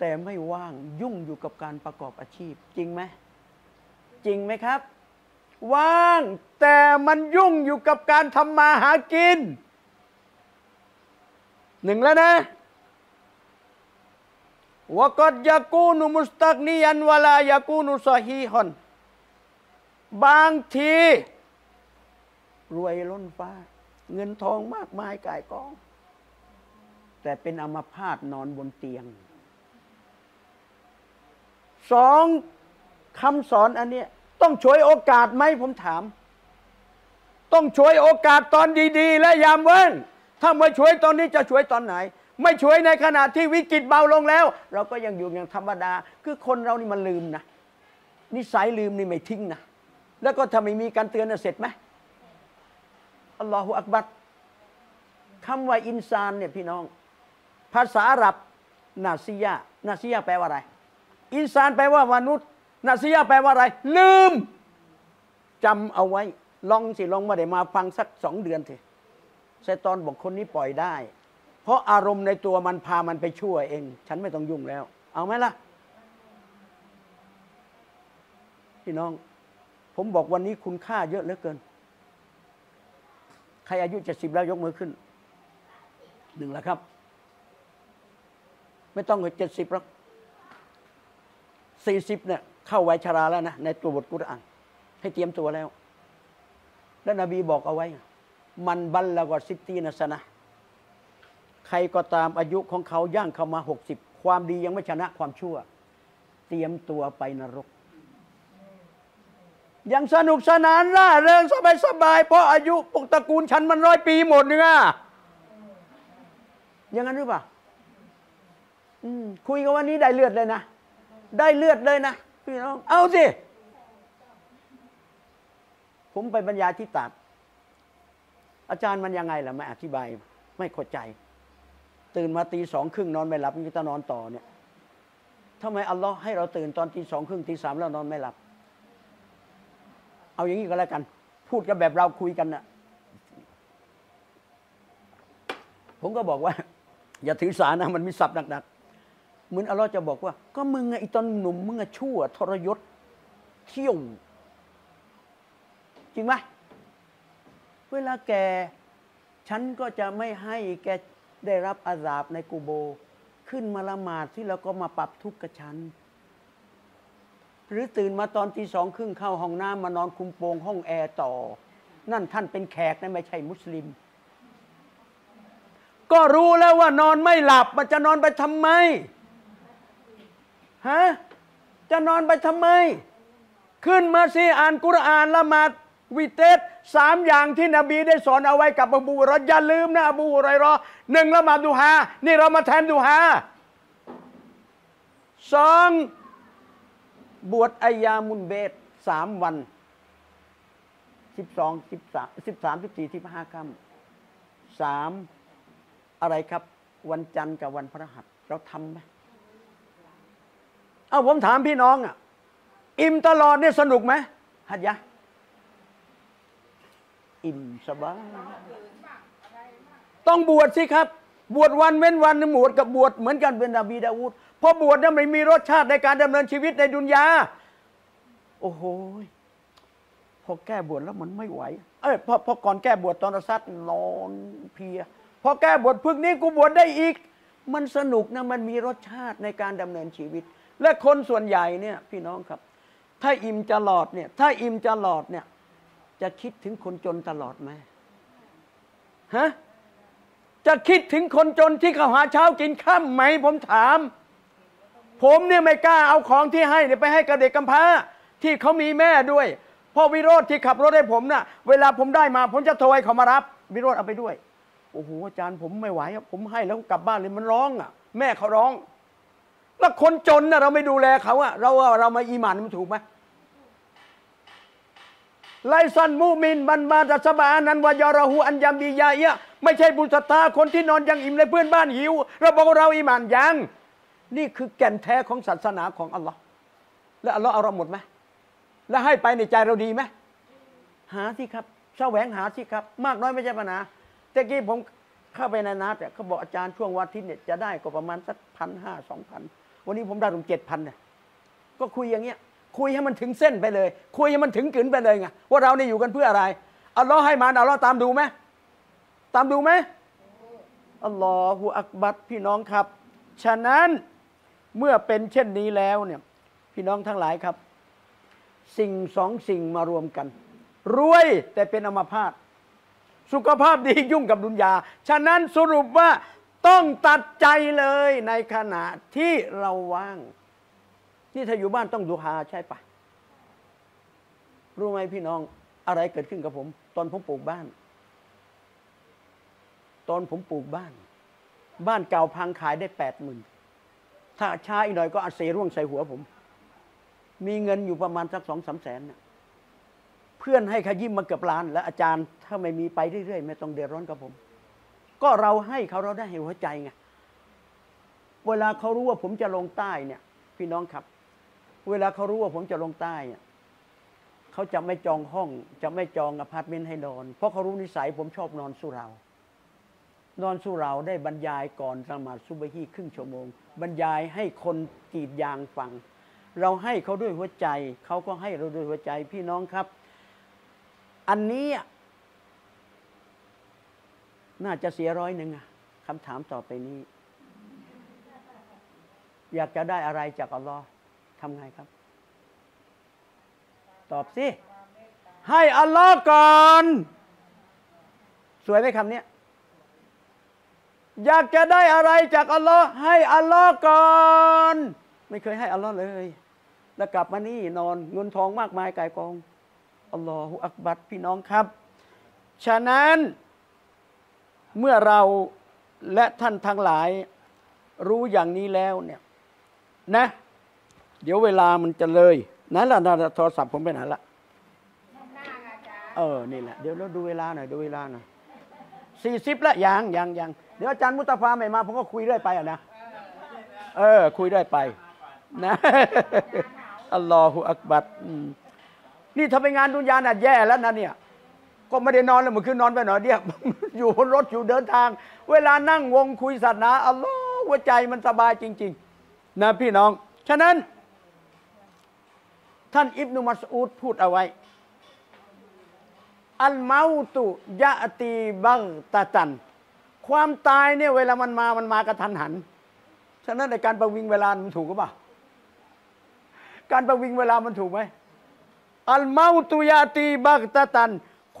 แต่ไม่ว่างยุ่งอยู่กับการประกอบอาชีพจริงไหมจริงไหมครับว่างแต่มันยุ่งอยู่กับการทำมาหากิน หนึ่งแล้วนะวกอดยากูนุมุสตักนิยันวลายากูนุสฮีฮอนบางทีรวยล้นฟ้าเงินทองมากมายก่ายกองแต่เป็นอัมพาตนอนบนเตียงสองคำสอนอันนี้ต้องฉวยโอกาสไหมผมถามต้องฉวยโอกาสตอนดีๆและยามว่างถ้าไม่ฉวยตอนนี้จะฉวยตอนไหนไม่ฉวยในขณะที่วิกฤตเบาลงแล้วเราก็ยังอยู่อย่างธรรมดาคือคนเรานี่มันลืมนะนิสัยลืมนี่ไม่ทิ้งนะแล้วก็ถ้าไม่มีการเตือนเสร็จไหมอัลลอฮฺอักบัรคำว่าอินซานเนี่ยพี่น้องภาษาอาหรับนาซียะนาซียะแปลว่าอะไรอินซานแปลว่ามนุษย์นาซียะแปลว่าอะไรลืมจำเอาไว้ลองสิลองมาได้มาฟังสักสองเดือนทีไซตอนบอกคนนี้ปล่อยได้เพราะอารมณ์ในตัวมันพามันไปชั่วเองฉันไม่ต้องยุ่งแล้วเอาไหมล่ะพี่น้องผมบอกวันนี้คุณค่าเยอะเหลือเกินใครอายุ70แล้วยกมือขึ้นหนึ่งแล้วครับไม่ต้องถึง70แล้ว40เนี่ยเข้าวัยชราแล้วนะในตัวบทกุรอานให้เตรียมตัวแล้วและนบีบอกเอาไว้มันบัลละกอซิตีนะสนะใครก็ตามอายุของเขาย่างเข้ามา60ความดียังไม่ชนะความชั่วเตรียมตัวไปนรกยังสนุกสนานร่าเริงสบายๆเพราะอายุปกตระกูลฉันมัน100ปีหมดเนี่ยยังงั้นหรือเปล่าคุยกันวันนี้ได้เลือดเลยนะได้เลือดเลยนะพี่น้องเอาสิผมไปบรรยายที่ตราดอาจารย์มันยังไงล่ะไม่อธิบายไม่เข้าใจตื่นมาตีสองครึ่งนอนไม่หลับนี่จะนอนต่อเนี่ยทำไมอัลลอฮ์ให้เราตื่นตอนตีสองครึ่งตีสามแล้วนอนไม่หลับเอาอย่างนี้ก็แล้วกันพูดกันแบบเราคุยกันนะผมก็บอกว่าอย่าถือสานะมันมีศัพท์หนักๆเหมือนอัลลอฮ์จะบอกว่าก็มึงไอ้ตอนหนุ่มมึงชั่วทรยศเที่ยวจริงไหมเวลาแกฉันก็จะไม่ให้แกได้รับอาซาบในกูโบขึ้นมาละหมาดที่เราก็มาปรับทุกข์กับฉันหรือตื่นมาตอนตีสองครึ่งเข้าห้องน้ำมานอนคุมโปงห้องแอร์ต่อนั่นท่านเป็นแขกนะไม่ใช่มุสลิมก็รู้แล้วว่านอนไม่หลับมันจะนอนไปทำไมฮะจะนอนไปทำไมขึ้นมาสิอ่านกุรอานละหมาดวิเตสสามอย่างที่นบีได้สอนเอาไว้กับอบูฮุรอยเราะห์อย่าลืมนะอบูฮุรอยเราะห์หนึ่งละหมาดดูฮานี่เรามาแทนดูฮาสองบวชอัยยามุนเบด3วัน12, 13, 14, 15ค่ำ3อะไรครับวันจันทร์กับวันพฤหัสเราทำไหมเอ้าผมถามพี่น้องอ่ะอิ่มตลอดเนี่ยสนุกไหมฮัจญะอิ่มสบายต้องบวชสิครับบวชวันเว้นวันบวชกับบวชเหมือนกันเป็นนบีดาวูดเพราะบวชนั้นไม่มีรสชาติในการดำเนินชีวิตในดุนยาโอ้โหพอแก้บวชแล้วมันไม่ไหวพอก่อนแก้บวชตอนละซัดนอนเพียพอแก้บวชพึ่งนี้กูบวชได้อีกมันสนุกนะมันมีรสชาติในการดำเนินชีวิตและคนส่วนใหญ่เนี่ยพี่น้องครับถ้าอิ่มจะหลอดเนี่ยถ้าอิ่มจะหลอดเนี่ยจะคิดถึงคนจนตลอดไหมฮะจะคิดถึงคนจนที่เขาหาเช้ากินค่ำไหมผมถามผมเนี่ยไม่กล้าเอาของที่ให้เนี่ยไปให้กับเด็กกำพร้าที่เขามีแม่ด้วยพ่อวิโรจน์ที่ขับรถให้ผมน่ะเวลาผมได้มาผมจะโทรให้เขามารับวิโรจน์เอาไปด้วยโอ้โหอาจารย์ผมไม่ไหวครับผมให้แล้วกลับบ้านเลยมันร้องอ่ะแม่เขาร้องแล้วคนจนน่ะเราไม่ดูแลเขาอ่ะเรามาอีหมันมันถูกไหมไลซันมูมินบันบาดัสบานันวายาราหูอันยามียาเอะไม่ใช่บุญศรัทธาคนที่นอนยังอิ่มเลยเพื่อนบ้านหิวเราบอกเราอีหมันยังนี่คือแก่นแท้ของศาสนาของอัลลอฮ์และอัลลอฮ์เอาเราหมดไหมและให้ไปในใจเราดีไหมหาที่ครับแสวงหาที่ครับมากน้อยไม่ใช่ปัญหาแต่กี้ผมเข้าไปในนัดเนี่ยเขาบอกอาจารย์ช่วงวันที่เนี่ยจะได้ก็ประมาณสัก1,500-2,000วันนี้ผมได้ถึง7,000เนี่ยก็คุยอย่างเงี้ยคุยให้มันถึงเส้นไปเลยคุยให้มันถึงกลืนไปเลยไงว่าเราเนี่ยอยู่กันเพื่ออะไรอัลลอฮ์ให้มาอัลลอฮ์ตามดูไหม อัลลอฮฺอักบัรพี่น้องครับฉะนั้นเมื่อเป็นเช่นนี้แล้วเนี่ยพี่น้องทั้งหลายครับสิ่งสองสิ่งมารวมกันรวยแต่เป็นอัมพาตสุขภาพดียุ่งกับดุนยาฉะนั้นสรุปว่าต้องตัดใจเลยในขณะที่เราว่างนี่ถ้าอยู่บ้านต้องดูฮาใช่ปะรู้ไหมพี่น้องอะไรเกิดขึ้นกับผมตอนผมปลูกบ้านบ้านเก่าพังขายได้80,000ถ้าช้าอีกหน่อยก็อาเซร่วงใส่หัวผมมีเงินอยู่ประมาณสัก2-3 แสนนะเพื่อนให้ขยิ้มมาเกือบล้านและอาจารย์ถ้าไม่มีไปเรื่อยๆไม่ต้องเดือดร้อนกับผมก็เราให้เขาเราได้หัวใจไงเวลาเขารู้ว่าผมจะลงใต้เนี่ยพี่น้องครับเวลาเขารู้ว่าผมจะลงใต้เนี่ยเขาจะไม่จองห้องจะไม่จองอพาร์ตเมนต์ให้นอนเพราะเขารู้นิสัยผมชอบนอนสุเหร่านอนสุเหร่าได้บรรยายก่อนละหมาดซุบฮีครึ่งชั่วโมงบรรยายให้คนกรีดยางฟังเราให้เขาด้วยหัวใจเขาก็ให้เราด้วยหัวใจพี่น้องครับอันนี้น่าจะเสีย100อะคำถามต่อไปนี้อยากจะได้อะไรจากอัลลอฮ์ทำไงครับตอบสิให้อัลลอฮ์ก่อนสวยไหมคำนี้อยากจะได้อะไรจากอัลลอฮ์ให้อัลลอฮ์ก่อนไม่เคยให้อัลลอฮ์เลยแล้วกลับมานี่นอนเงินทองมากมายกายกองอัลลอฮฺอักบัรพี่น้องครับฉะนั้นเมื่อเราและท่านทั้งหลายรู้อย่างนี้แล้วเนี่ยนะเดี๋ยวเวลามันจะเลยนั่นแหละโทรศัพท์ผมไปไหนละนี่แหละเดี๋ยวเราดูเวลาหน่อย40ละยังเดี๋ยวอาจารย์มุตตาฟาไม่มาผมก็คุยเรื่อยไปนะคุยเรื่อยไปนะอัลลอฮฺอักบัรนี่ถ้าไปงานดุนยาน่ะแย่แล้วนะเนี่ยก็ไม่ได้นอนเลยเมื่อคืนนอนไปหน่อยเดียวอยู่บนรถอยู่เดินทางเวลานั่งวงคุยศาสนาอัลลอฮฺหัวใจมันสบายจริงๆนะพี่น้องฉะนั้นท่านอิบนุมัสอูดพูดเอาไว้อัลเมาตุยะอตีบังตะตันความตายเนี่ยเวลามันมากระทันหันฉะนั้นในการประวิงเวลามันถูกหรือเปล่าการประวิงเวลามันถูกไหมอัลเมาตุยะอตีบังตะตัน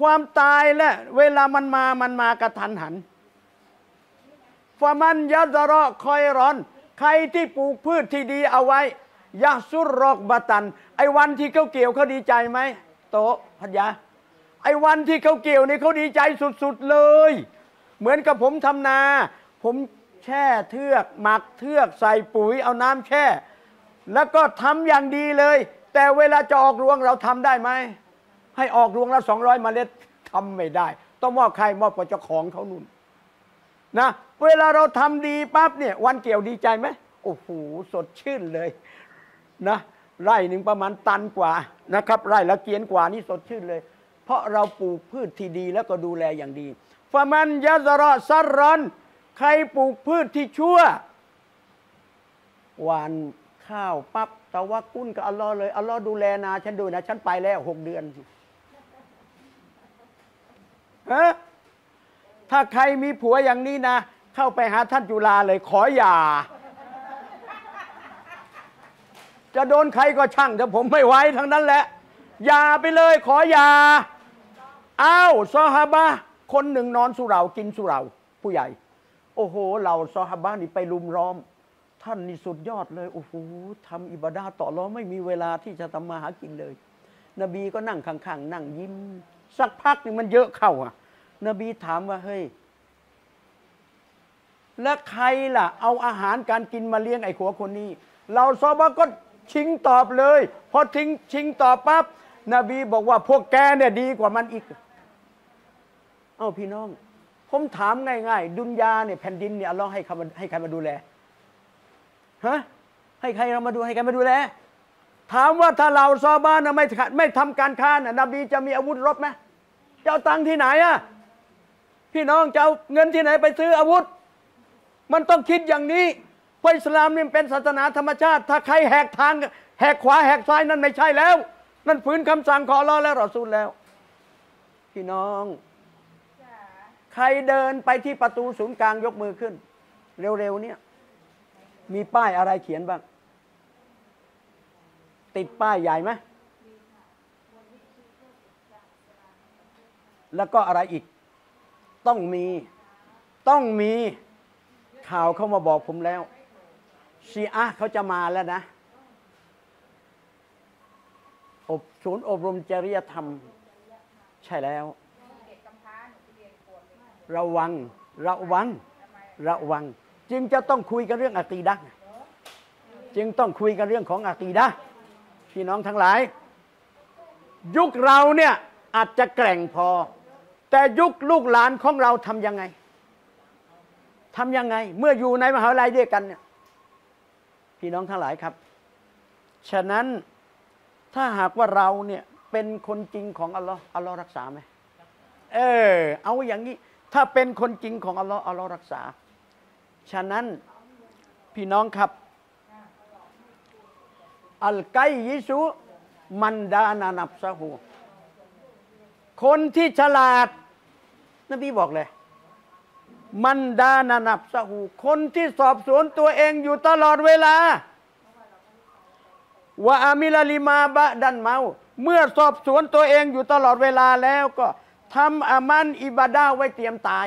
ความตายและเวลามันมากระทันหันฟะมันยะซะเราะคอยร้อนใครที่ปลูกพืชที่ดีเอาไว้ยะซุรรอกบะตันไอ้วันที่เขาเกี่ยวเขาดีใจไหมโตพัญญาไอ้วันที่เขาเกี่ยวนี่เขาดีใจสุดๆเลยเหมือนกับผมทำนาผมแช่เทือกหมักเทือกใส่ปุ๋ยเอาน้ำแช่แล้วก็ทำอย่างดีเลยแต่เวลาจะออกรวงเราทำได้ไหมให้ออกรวงละ200 เมล็ดทำไม่ได้ต้องมอบใครมอบกับเจ้าของเขานุ่นนะเวลาเราทำดีปั๊บเนี่ยวันเกี่ยวดีใจไหมโอ้โหสดชื่นเลยนะไร่หนึ่งประมาณตันกว่านะครับไร่ละเกียนกว่านี่สดชื่นเลยเพราะเราปลูกพืชที่ดีแล้วก็ดูแลอย่างดีฟะมันยะซะเราะซัรรอนใครปลูกพืชที่ชั่วหวานข้าวปั๊บตะวักกุลกับอัลลอฮ์เลยอัลลอฮ์ดูแลนาฉันดูนะฉันไปแล้ว6 เดือนถ้าใครมีผัวอย่างนี้นะเข้าไปหาท่านจุฬาเลยขออย่าจะโดนใครก็ช่างแต่ผมไม่ไว้ทั้งนั้นแหละอย่าไปเลยขออย่าอ้าวซอฮาบะคนหนึ่งนอนสุเหร่ากินสุเหร่าผู้ใหญ่โอ้โหเราซอฮาบะนี่ไปลุมล้อมท่านนี่สุดยอดเลยโอ้โหทำอิบาดะห์ต่ออัลเลาะห์ไม่มีเวลาที่จะทำมาหากินเลยนบีก็นั่งข้างๆนั่งยิ้มสักพักนึงมันเยอะเข้าอ่ะนบีถามว่าเฮ้ยและใครล่ะเอาอาหารการกินมาเลี้ยงไอ้ขัวคนนี้เราซอฮาบะก็ชิงตอบเลยพอชิงตอบปั๊บนบีบอกว่าพวกแกเนี่ยดีกว่ามันอีกเอ้าพี่น้องผมถามง่ายๆดุนยาเนี่ยแผ่นดินเนี่ยอัลเลาะห์ให้ใครมาดูแลฮะให้ใครเรามาดูให้ใครมาดูแลถามว่าถ้าเราซอฮาบะห์นะไม่ทำการค้าน่ะนบีจะมีอาวุธรบไหมจะเอาตังค์ที่ไหนอ่ะพี่น้องจะเอาเงินที่ไหนไปซื้ออาวุธมันต้องคิดอย่างนี้เพราะอิสลามนี่เป็นศาสนาธรรมชาติถ้าใครแหกทางแหกขวาแหกซ้ายนั่นไม่ใช่แล้วนั่นฝืนคำสั่งของอัลลอฮ์และรอซูลแล้วพี่น้องใ ใครเดินไปที่ประตูศูนย์กลางยกมือขึ้นเร็วๆเนี่ยมีป้ายอะไรเขียนบ้างติดป้ายใหญ่ไหมแล้วก็อะไรอีกต้องมีข่าวเขามาบอกผมแล้วชีอะห์เขาจะมาแล้วนะศูนย์อบรมจริยธรรมใช่แล้วระวังจึงจะต้องคุยกันเรื่องอะกีดะห์จึงต้องคุยกันเรื่องของอะกีดะห์พี่น้องทั้งหลายยุคเราเนี่ยอาจจะแกร่งพอแต่ยุคลูกหลานของเราทำยังไงเมื่ออยู่ในมหาวิทยาลัยด้วยกันเนี่ยพี่น้องทั้งหลายครับฉะนั้นถ้าหากว่าเราเนี่ยเป็นคนจริงของอัลลอฮ์รักษาไหมเอาอย่างนี้ถ้าเป็นคนจริงของอัลลอฮ์รักษาฉะนั้นพี่น้องครับอัลไกยิสุมันดานานับซะฮูคนที่ฉลาดนบีบอกเลยมันดานานับซะฮูคนที่สอบสวนตัวเองอยู่ตลอดเวลาวะอามิลลิมาบะดันเมาเมื่อสอบสวนตัวเองอยู่ตลอดเวลาแล้วก็ทำอามันอิบาดาไว้เตรียมตาย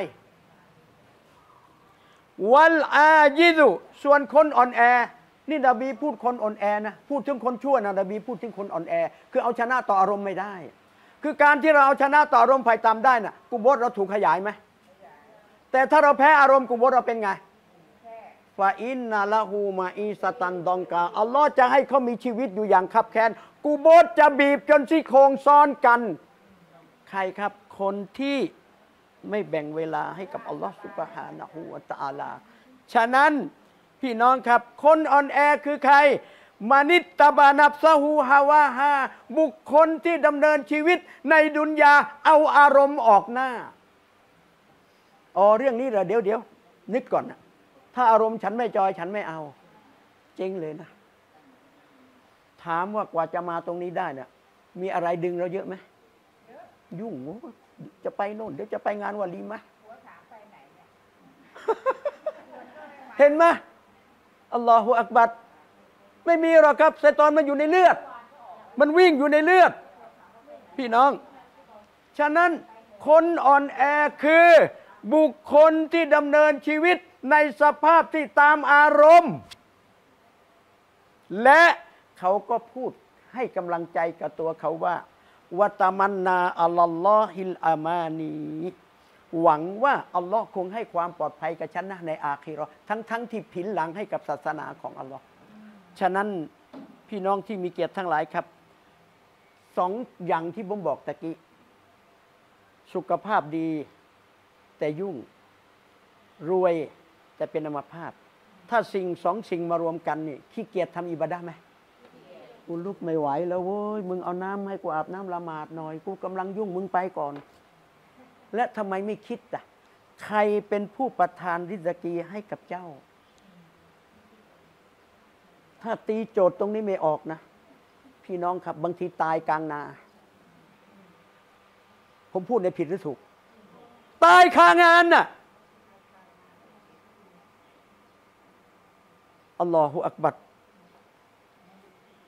วัลอาญิซุส่วนคนอ่อนแอนี่นบีพูดคนอ่อนแอนะพูดถึงคนชั่วนะนบีพูดถึงคนอ่อนแอคือเอาชนะต่ออารมณ์ไม่ได้คือการที่เราเอาชนะต่ออารมณ์ภายต่ำได้นะกุโบรเราถูกขยายไหมแต่ถ้าเราแพ้อารมณ์กุโบรเราเป็นไงฟาอินนาละฮูมาอีสตันดองกาอัลลอฮ์จะให้เขามีชีวิตอยู่อย่างคับแค้นกุโบรจะบีบจนซี่โครงซ้อนกันใครครับคนที่ไม่แบ่งเวลาให้กับอัลลอฮฺซุบฮานะฮูวะตะอาลาฉะนั้นพี่น้องครับคนอ่อนแอคือใครมานิตตะบานับซะฮูฮาวาฮาบุคคลที่ดำเนินชีวิตในดุนยาเอาอารมณ์ออกหน้าเรื่องนี้เหรอเดี๋ยวนึกก่อนนะถ้าอารมณ์ฉันไม่จอยฉันไม่เอาจริงเลยนะถามว่ากว่าจะมาตรงนี้ได้เนี่ยมีอะไรดึงเราเยอะไหมยุ่งจะไปโน่นเดี๋ยวจะไปงานวะลีมะเห็นไหมอัลลอฮฺอักบัรไม่มีหรอกครับไซตอนมันอยู่ในเลือดมันวิ่งอยู่ในเลือดพี่น้องฉะนั้นคนอ่อนแอคือบุคคลที่ดำเนินชีวิตในสภาพที่ตามอารมณ์และเขาก็พูดให้กำลังใจกับตัวเขาว่าวะตะมันนาอัลลอฮิลอามานีหวังว่าอัลลอฮ์คงให้ความปลอดภัยกับฉันนะในอาคีเราะห์ทั้งที่ผินหลังให้กับศาสนาของอัลลอฮ์ฉะนั้นพี่น้องที่มีเกียรติทั้งหลายครับสองอย่างที่ผมบอกตะกี้สุขภาพดีแต่ยุ่งรวยแต่เป็นอัมพาตถ้าสิ่งสองสิ่งมารวมกันนี่ขี้เกียจทำอิบาดะห์ไหมกูลุกไม่ไหวแล้วเว้ยมึงเอาน้ำให้กูอาบน้ำละหมาดหน่อยกูกำลังยุ่งมึงไปก่อนและทำไมไม่คิดอ่ะใครเป็นผู้ประทานริซกีให้กับเจ้าถ้าตีโจทย์ตรงนี้ไม่ออกนะพี่น้องครับบางทีตายกลางนาผมพูดในผิดหรือถูกตายคางานน่ะอัลลอฮฺอักบัร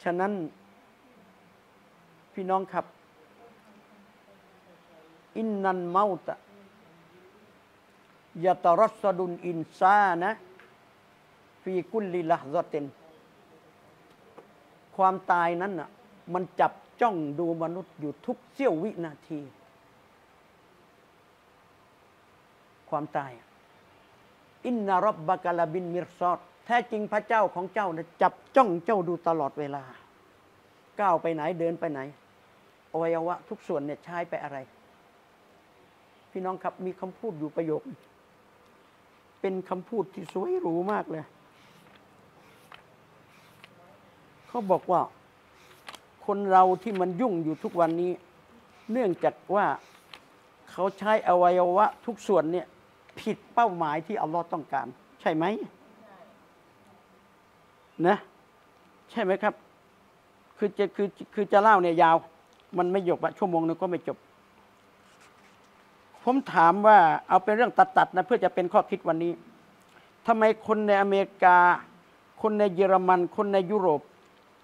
ฉะนั้นพี่น้องครับอินนันเมาตะยะตะรัสซะดุนอินซานะฟีกุลลิละฮ์ซะตินความตายนั้นน่ะมันจับจ้องดูมนุษย์อยู่ทุกเสี้ยววินาทีความตายอินนารับบะกะละบินมิรซอดแท้จริงพระเจ้าของเจ้านะจับจ้องเจ้าดูตลอดเวลาก้าวไปไหนเดินไปไหนอวัยวะทุกส่วนเนี่ยใช้ไปอะไรพี่น้องครับมีคำพูดอยู่ประโยคเป็นคำพูดที่สวยหรูมากเลยเขาบอกว่าคนเราที่มันยุ่งอยู่ทุกวันนี้เนื่องจากว่าเขาใช้อวัยวะทุกส่วนเนี่ยผิดเป้าหมายที่อัลลอฮ์ต้องการใช่ไหมนะใช่ไหมครับคือจะเล่าเนี่ยยาวมันไม่จบอะชั่วโมงนึงก็ไม่จบค ผมถามว่าเอาเป็นเรื่องตัดๆนะเพื่อจะเป็นข้อคิดวันนี้ทำไมคนในอเมริกาคนในเยอรมันคนในยุโรป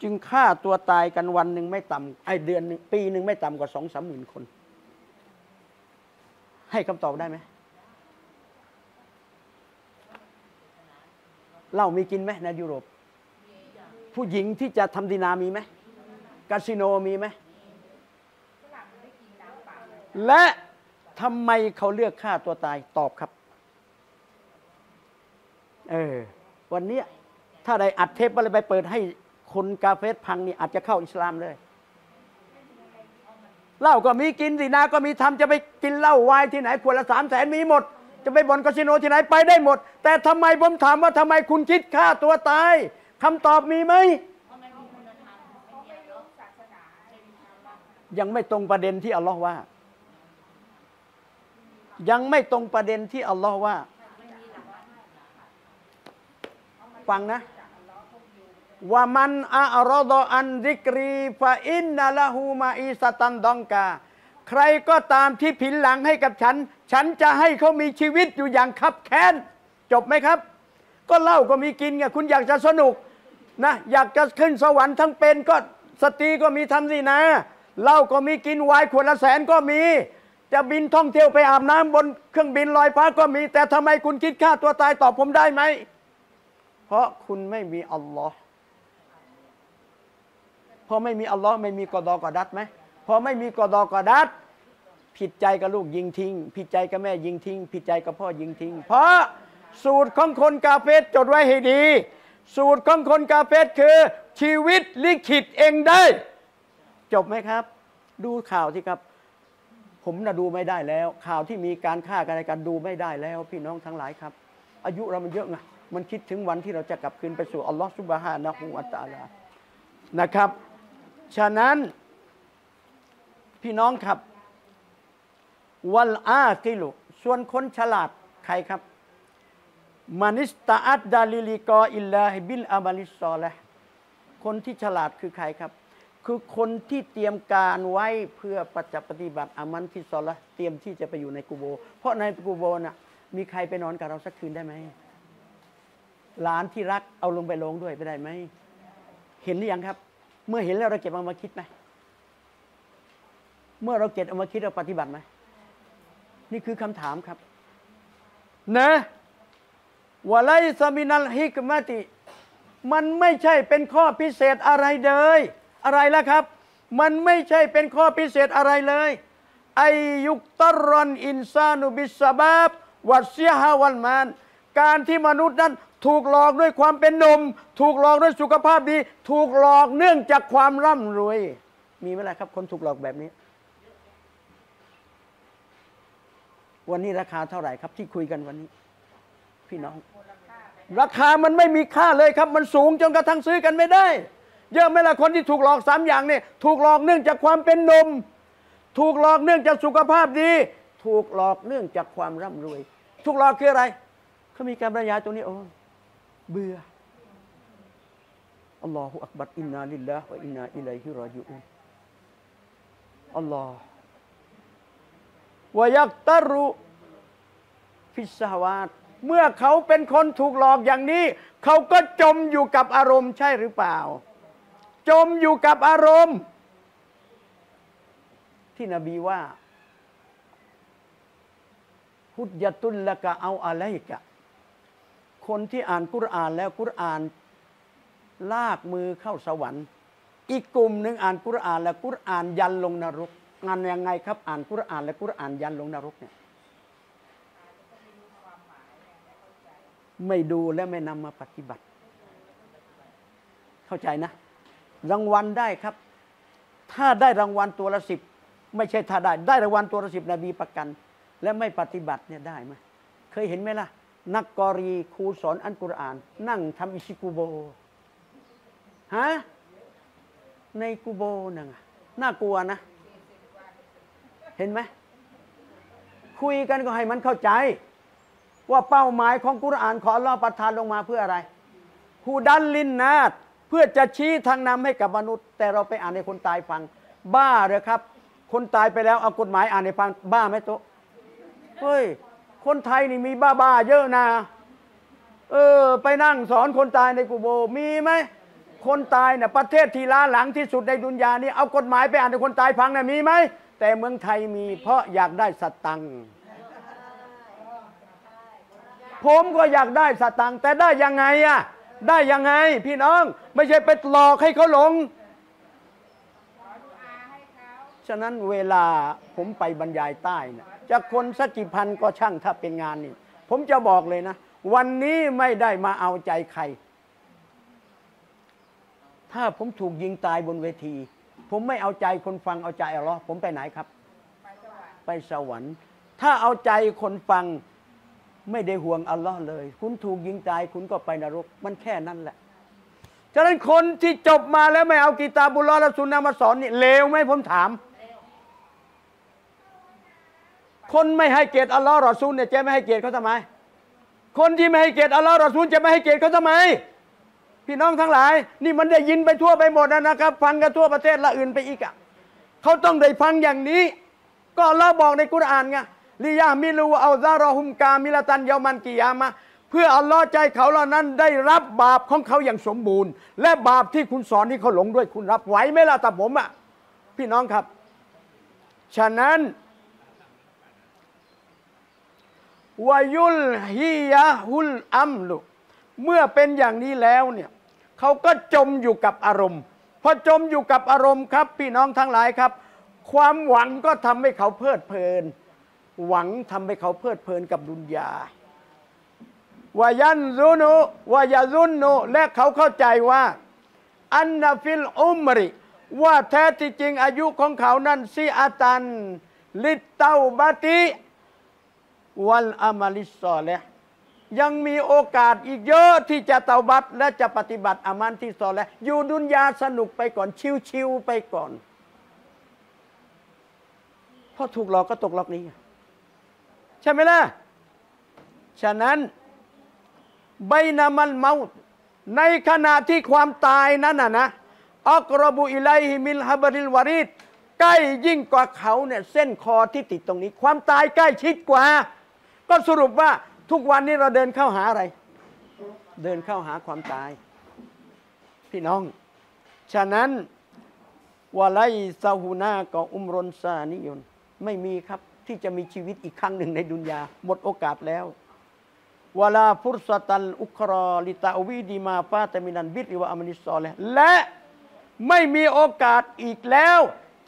จึงฆ่าตัวตายกันวันหนึ่งไม่ต่ำเดือนนึงปีหนึ่งไม่ต่ำกว่า 2-3 หมื่นคนให้คำตอบได้ไหมเหล้ามีกินไหมในยุโรปผู้หญิงที่จะทำดินามีไหมคาสิโนมีไหมและทำไมเขาเลือกฆ่าตัวตายตอบครับวันนี้ถ้าได้อัดเทปอะไรไปเปิดให้คนกาเฟสพังนี่อาจจะเข้าอิสลามเลยเหล้าก็มีกินสินาก็มีทำจะไปกินเหล้าไวน์ที่ไหนขวดละ300,000มีหมดจะไปบ่อนคาสิโนที่ไหนไปได้หมดแต่ทำไมผมถามว่าทำไมคุณคิดฆ่าตัวตายคำตอบมีไหมยังไม่ตรงประเด็นที่อัลลอฮ์ว่ายังไม่ตรงประเด็นที่อัลลอฮ์ว่าฟังนะว่ามันอัลลอฮ์อันดิกรีฟาอินนัลฮูมาอิสตันดองกาใครก็ตามที่ผินหลังให้กับฉันฉันจะให้เขามีชีวิตอยู่อย่างคับแค้นจบไหมครับก็เล่าก็มีกินไงคุณอยากจะสนุกนะอยากจะขึ้นสวรรค์ทั้งเป็นก็สตรีก็มีทำสินะเหล้าก็มีกินไวน์ขวดละ100,000ก็มีจะบินท่องเที่ยวไปอาบน้ำบนเครื่องบินลอยฟ้าก็มีแต่ทำไมคุณคิดฆ่าตัวตายตอบผมได้ไหมเพราะคุณไม่มีอัลลอฮ์พอไม่มีอัลลอฮ์ไม่มีกอดอกอดัดไหมพอไม่มีกอดอกอดัดผิดใจกับลูกยิงทิ้งผิดใจกับแม่ยิงทิ้งผิดใจกับพ่อยิงทิ้งเพราะสูตรของคนกาเฟสจดไว้ให้ดีสูตรของคนกาเฟสคือชีวิตลิขิตเองได้จบไหมครับดูข่าวที่ครับผมน่ะดูไม่ได้แล้วข่าวที่มีการฆ่ากันอะไรกันดูไม่ได้แล้วพี่น้องทั้งหลายครับอายุเรามันเยอะไงมันคิดถึงวันที่เราจะกลับคืนไปสู่อัลลอฮฺซุบฮานะฮูวะตะอาลานะครับฉะนั้นพี่น้องครับวัลอากิลุส่วนคนฉลาดใครครับมานิสตาอัดดาลิลิกออิลลาฮิบิลอามาลิสซอเลห์คนที่ฉลาดคือใครครับคือคนที่เตรียมการไว้เพื่อปฏิบัติอามัลที่ซอละห์เตรียมที่จะไปอยู่ในกูโบเพราะในกูโบน่ะมีใครไปนอนกับเราสักคืนได้ไหมหลานที่รักเอาลงไปลงด้วยไปได้ไหมเห็นหรือยังครับเมื่อเห็นแล้วเราเก็บเอามาคิดไหมเมื่อเราเก็บเอามาคิดเราปฏิบัติไหมนี่คือคำถามครับนะวะไลซะมินัลฮิกมะติมันไม่ใช่เป็นข้อพิเศษอะไรเลยอะไรล่ะครับมันไม่ใช่เป็นข้อพิเศษอะไรเลยไอยุกตรอนอินซานุบิสบาบวัดเสียฮาวันมานการที่มนุษย์นั้นถูกหลอกด้วยความเป็นนมถูกหลอกด้วยสุขภาพดีถูกหลอกเนื่องจากความร่ำรวยมีไหมล่ะครับคนถูกหลอกแบบนี้วันนี้ราคาเท่าไหร่ครับที่คุยกันวันนี้พี่น้องราคามันไม่มีค่าเลยครับมันสูงจนกระทั่งซื้อกันไม่ได้เยอะไหมล่ะคนที่ถูกหลอก3อย่างเนี่ยถูกหลอกเนื่องจากความเป็นนมถูกหลอกเนื่องจากสุขภาพดีถูกหลอกเนื่องจากความร่ำรวยถูกหลอกคืออะไรเขามีการบรรยายตรงนี้โอ้เบื่ออัลลอฮฺอักบัรอินนาลิลลาฮฺวะอินนาอิลัยฮิรอญิอูนอัลลอฮฺวะยักตรุฟิสซะฮาวาตเมื่อเขาเป็นคนถูกหลอกอย่างนี้เขาก็จมอยู่กับอารมณ์ใช่หรือเปล่าจมอยู่กับอารมณ์ที่นบีว่าฮุจญะตุลละกะเอาอะลัยกะคนที่อ่านกุรอานแล้วกุรอานลากมือเข้าสวรรค์อีกกลุ่มหนึ่งอ่านกุรอานแล้วกุรอานยันลงนรกงานยังไงครับอ่านกุรอานแล้วกุรอานยันลงนรกเนี่ยไม่ดูและไม่นำมาปฏิบัติเข้าใจนะรางวัลได้ครับถ้าได้รางวัลตัวละ10ไม่ใช่ถ้าได้รางวัลตัวละ10นบีประกันและไม่ปฏิบัติเนี่ยได้ไหมเคยเห็นไหมล่ะนักกอรีครูสอนอัลกุรอานนั่งทำอิชิกูโบฮะในกูโบนั่งน่ากลัวนะเห็นไหมคุยกันก็ให้มันเข้าใจว่าเป้าหมายของกุรอานขออัลเลาะห์ประทานลงมาเพื่ออะไรฮูดัลลินนาสเพื่อจะชี้ทางนำให้กับมนุษย์แต่เราไปอ่านให้คนตายฟังบ้าเลยครับคนตายไปแล้วเอากฎหมายอ่านให้ฟังบ้าไหมโต เฮ้ยคนไทยนี่มีบ้าๆเยอะนะไปนั่งสอนคนตายในกูโบมีไหมคนตายเนี่ยประเทศที่ล้าหลังที่สุดในดุนยานี้เอากฎหมายไปอ่านให้คนตายฟังเนี่ยมีไหมแต่เมืองไทยมีเพราะอยากได้สตังค์ผมก็อยากได้สตังค์แต่ได้ยังไงอะได้ยังไงพี่น้องไม่ใช่ไปหลอกให้เขาหลงฉะนั้นเวลาผมไปบรรยายใต้นะจะคนสักกี่พันก็ช่างถ้าเป็นงานนี่ผมจะบอกเลยนะวันนี้ไม่ได้มาเอาใจใครถ้าผมถูกยิงตายบนเวทีผมไม่เอาใจคนฟังเอาใจอัลเลาะห์ผมไปไหนครับไปสวรรค์ถ้าเอาใจคนฟังไม่ได้ห่วงอัลเลาะห์เลยคุณถูกยิงตายคุณก็ไปนรกมันแค่นั้นแหละฉะนั้นคนที่จบมาแล้วไม่เอากิตาบุลลอฮ์และซุนนะห์มาสอนนี่เลวไหมผมถามคนไม่ให้เกียรติอัลเลาะห์รอซูลเนี่ยจะไม่ให้เกียรติเขาทำไมคนที่ไม่ให้เกียรติอัลเลาะห์รอซูลจะไม่ให้เกียรติเขาทำไมพี่น้องทั้งหลายนี่มันได้ยินไปทั่วไปหมดนะครับฟังกันทั่วประเทศละอื่นไปอีกอ่ะเขาต้องได้ฟังอย่างนี้ก็อัลเลาะห์บอกในกุรอานไงลิยะมิลูเอาซารอฮุมกามิละตันเยามันกิยามะฮ์เพื่ออัลเลาะห์ใจเขาเหล่านั้นได้รับบาปของเขาอย่างสมบูรณ์และบาปที่คุณสอนที่เขาหลงด้วยคุณรับไหวไหมล่ะตาผมอ่ะพี่น้องครับฉะนั้นวายุลฮิยะฮุลอัมลุเมื่อเป็นอย่างนี้แล้วเนี่ยเขาก็จมอยู่กับอารมณ์พอจมอยู่กับอารมณ์ครับพี่น้องทั้งหลายครับความหวังก็ทำให้เขาเพลิดเพลินหวังทำให้เขาเพลิดเพลินกับดุนยาวายันซุนุวายาซุนุและเขาเข้าใจว่าอันนาฟิลอุมริว่าแท้ที่จริงอายุของเขานั้นซีอาตันลิตเตาบาติวัลอามาลิสซอเลห์ยังมีโอกาสอีกเยอะที่จะเตาบัตและจะปฏิบัติอามัลที่ซอเลห์อยู่ดุนยาสนุกไปก่อนชิวๆไปก่อนพอถูกหลอกก็ตกหลอกนี้ใช่ไหมล่ะฉะนั้นใบนามันเมาในขณะที่ความตายนั้นนะอักรบุอิลัยฮิมิลฮับริลวาริดใกล้ยิ่งกว่าเขาเนี่ยเส้นคอที่ติดตรงนี้ความตายใกล้ชิดกว่าก็สรุปว่าทุกวันนี้เราเดินเข้าหาอะไรเดินเข้าหาความตายพี่น้องฉะนั้นวะไลซาฮูนากออุมรอนซานิยนไม่มีครับที่จะมีชีวิตอีกครั้งหนึ่งในดุนยาหมดโอกาสแล้ววะลาฟุรซะตัลอุครอลิตาอวีดีมาฟาตมินันบิริวะอามัลิสซอเลห์และไม่มีโอกาสอีกแล้ว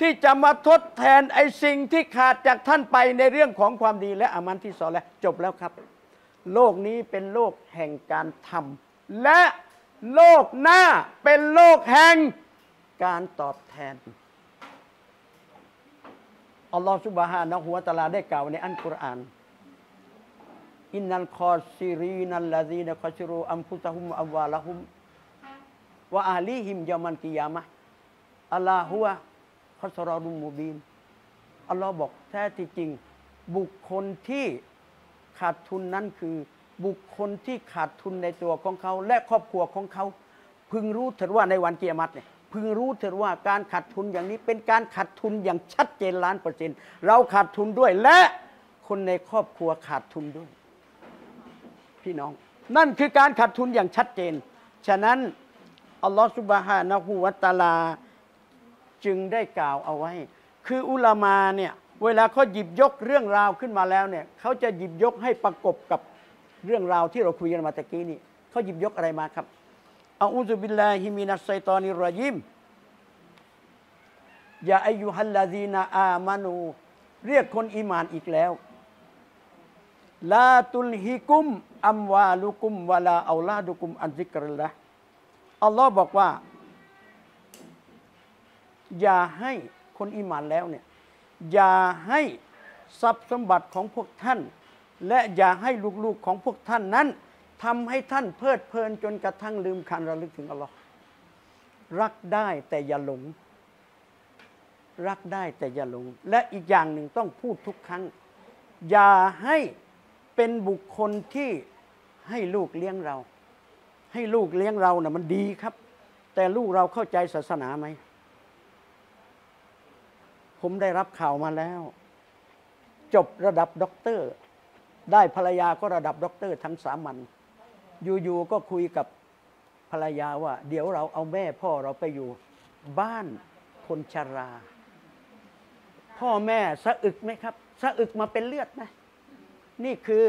ที่จะมาทดแทนไอ้สิ่งที่ขาดจากท่านไปในเรื่องของความดีและอามัลที่ซอเลห์จบแล้วครับโลกนี้เป็นโลกแห่งการทำและโลกหน้าเป็นโลกแห่งการตอบแทนอัลลอฮฺซุบฮานะฮูวะตะอาลาได้กล่าวในอัลกุรอานอินนัลคอซิรีนัลลาซีนะคอซิรูอัมฟุซะฮุมอัวาละฮุมวะอาลีฮิมยะมันกิยามะฮ์อัลลอฮุคอสรอรุมมูบินอัลลอฮ์บอกแท้ที่จริงบุคคลที่ขาดทุนนั้นคือบุคคลที่ขาดทุนในตัวของเขาและครอบครัวของเขาพึงรู้เถิดว่าในวันกิยามะฮ์เนี่ยพึงรู้เถิดว่าการขาดทุนอย่างนี้เป็นการขาดทุนอย่างชัดเจน1,000%เราขาดทุนด้วยและคนในครอบครัวขาดทุนด้วยพี่น้องนั่นคือการขาดทุนอย่างชัดเจนฉะนั้นอัลลอฮฺซุบฮานะฮูวะตะอาลาจึงได้กล่าวเอาไว้คืออุลามาเนี่ยเวลาเขาหยิบยกเรื่องราวขึ้นมาแล้วเนี่ยเขาจะหยิบยกให้ประกบกับเรื่องราวที่เราคุยกันมาตะกี้นี่เขาหยิบยกอะไรมาครับอาอูซุบิลลาฮิมินัสชัยฏอนิรรอญีมยาอัยยูฮัลลาซีนาอามานูเรียกคนอีหม่านอีกแล้วลาตุลฮิกุมอัมวาลุกุมวะลาเอาลาดุกุมอันซิกริลละอัลลอฮ์บอกว่าอย่าให้คนอิหม่านแล้วเนี่ยอย่าให้ทรัพย์สมบัติของพวกท่านและอย่าให้ลูกๆของพวกท่านนั้นทำให้ท่านเพลิดเพลินจนกระทั่งลืมการระลึกถึงอัลลอฮ์รักได้แต่อย่าหลงรักได้แต่อย่าหลงและอีกอย่างหนึ่งต้องพูดทุกครั้งอย่าให้เป็นบุคคลที่ให้ลูกเลี้ยงเราให้ลูกเลี้ยงเราเนี่ยมันดีครับแต่ลูกเราเข้าใจศาสนาไหมผมได้รับข่าวมาแล้วจบระดับด็อกเตอร์ ได้ภรรยาก็ระดับด็อกเตอร์ทั้งสามัญอยู่ๆก็คุยกับภรรยาว่าเดี๋ยวเราเอาแม่พ่อเราไปอยู่บ้านคนชราพ่อแม่สะอึกไหมครับสะอึกมาเป็นเลือดไหมนี่คือ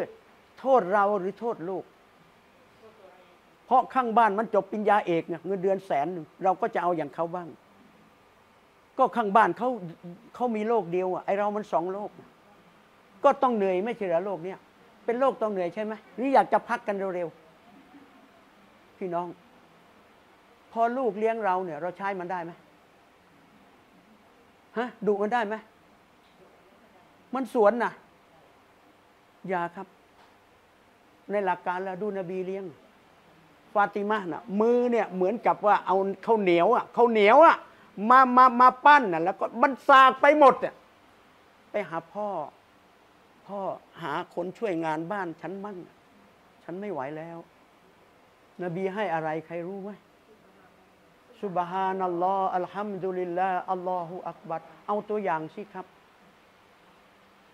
โทษเราหรือโทษลูกเพราะข้างบ้านมันจบปริญญาเอกเงินเดือน100,000เราก็จะเอาอย่างเขาบ้างก็ข้างบ้านเขามีโรคเดียวไอเรามัน2 โรคก็ต้องเหนื่อยไม่ใช่เหรอโรคเนี้ยเป็นโรคต้องเหนื่อยใช่ไหมหรืออยากจะพักกันเร็วๆพี่น้องพอลูกเลี้ยงเราเนี่ยเราใช้มันได้ไหมฮะดุมันได้ไหมมันสวนนะอย่าครับในหลักการแล้วดูนบีเลี้ยงฟาติมาน่ะมือเนี่ยเหมือนกับว่าเอาข้าวเหนียวมาปั้นน่ะแล้วก็มันสากไปหมดเนี่ยไปหาพ่อหาคนช่วยงานบ้านฉันมั่งฉันไม่ไหวแล้วนบีให้อะไรใครรู้ไหมซุบฮานัลลอฮ์อัลฮัมดุลิลลาฮ์อัลลอฮุอักบัรเอาตัวอย่างสิครับ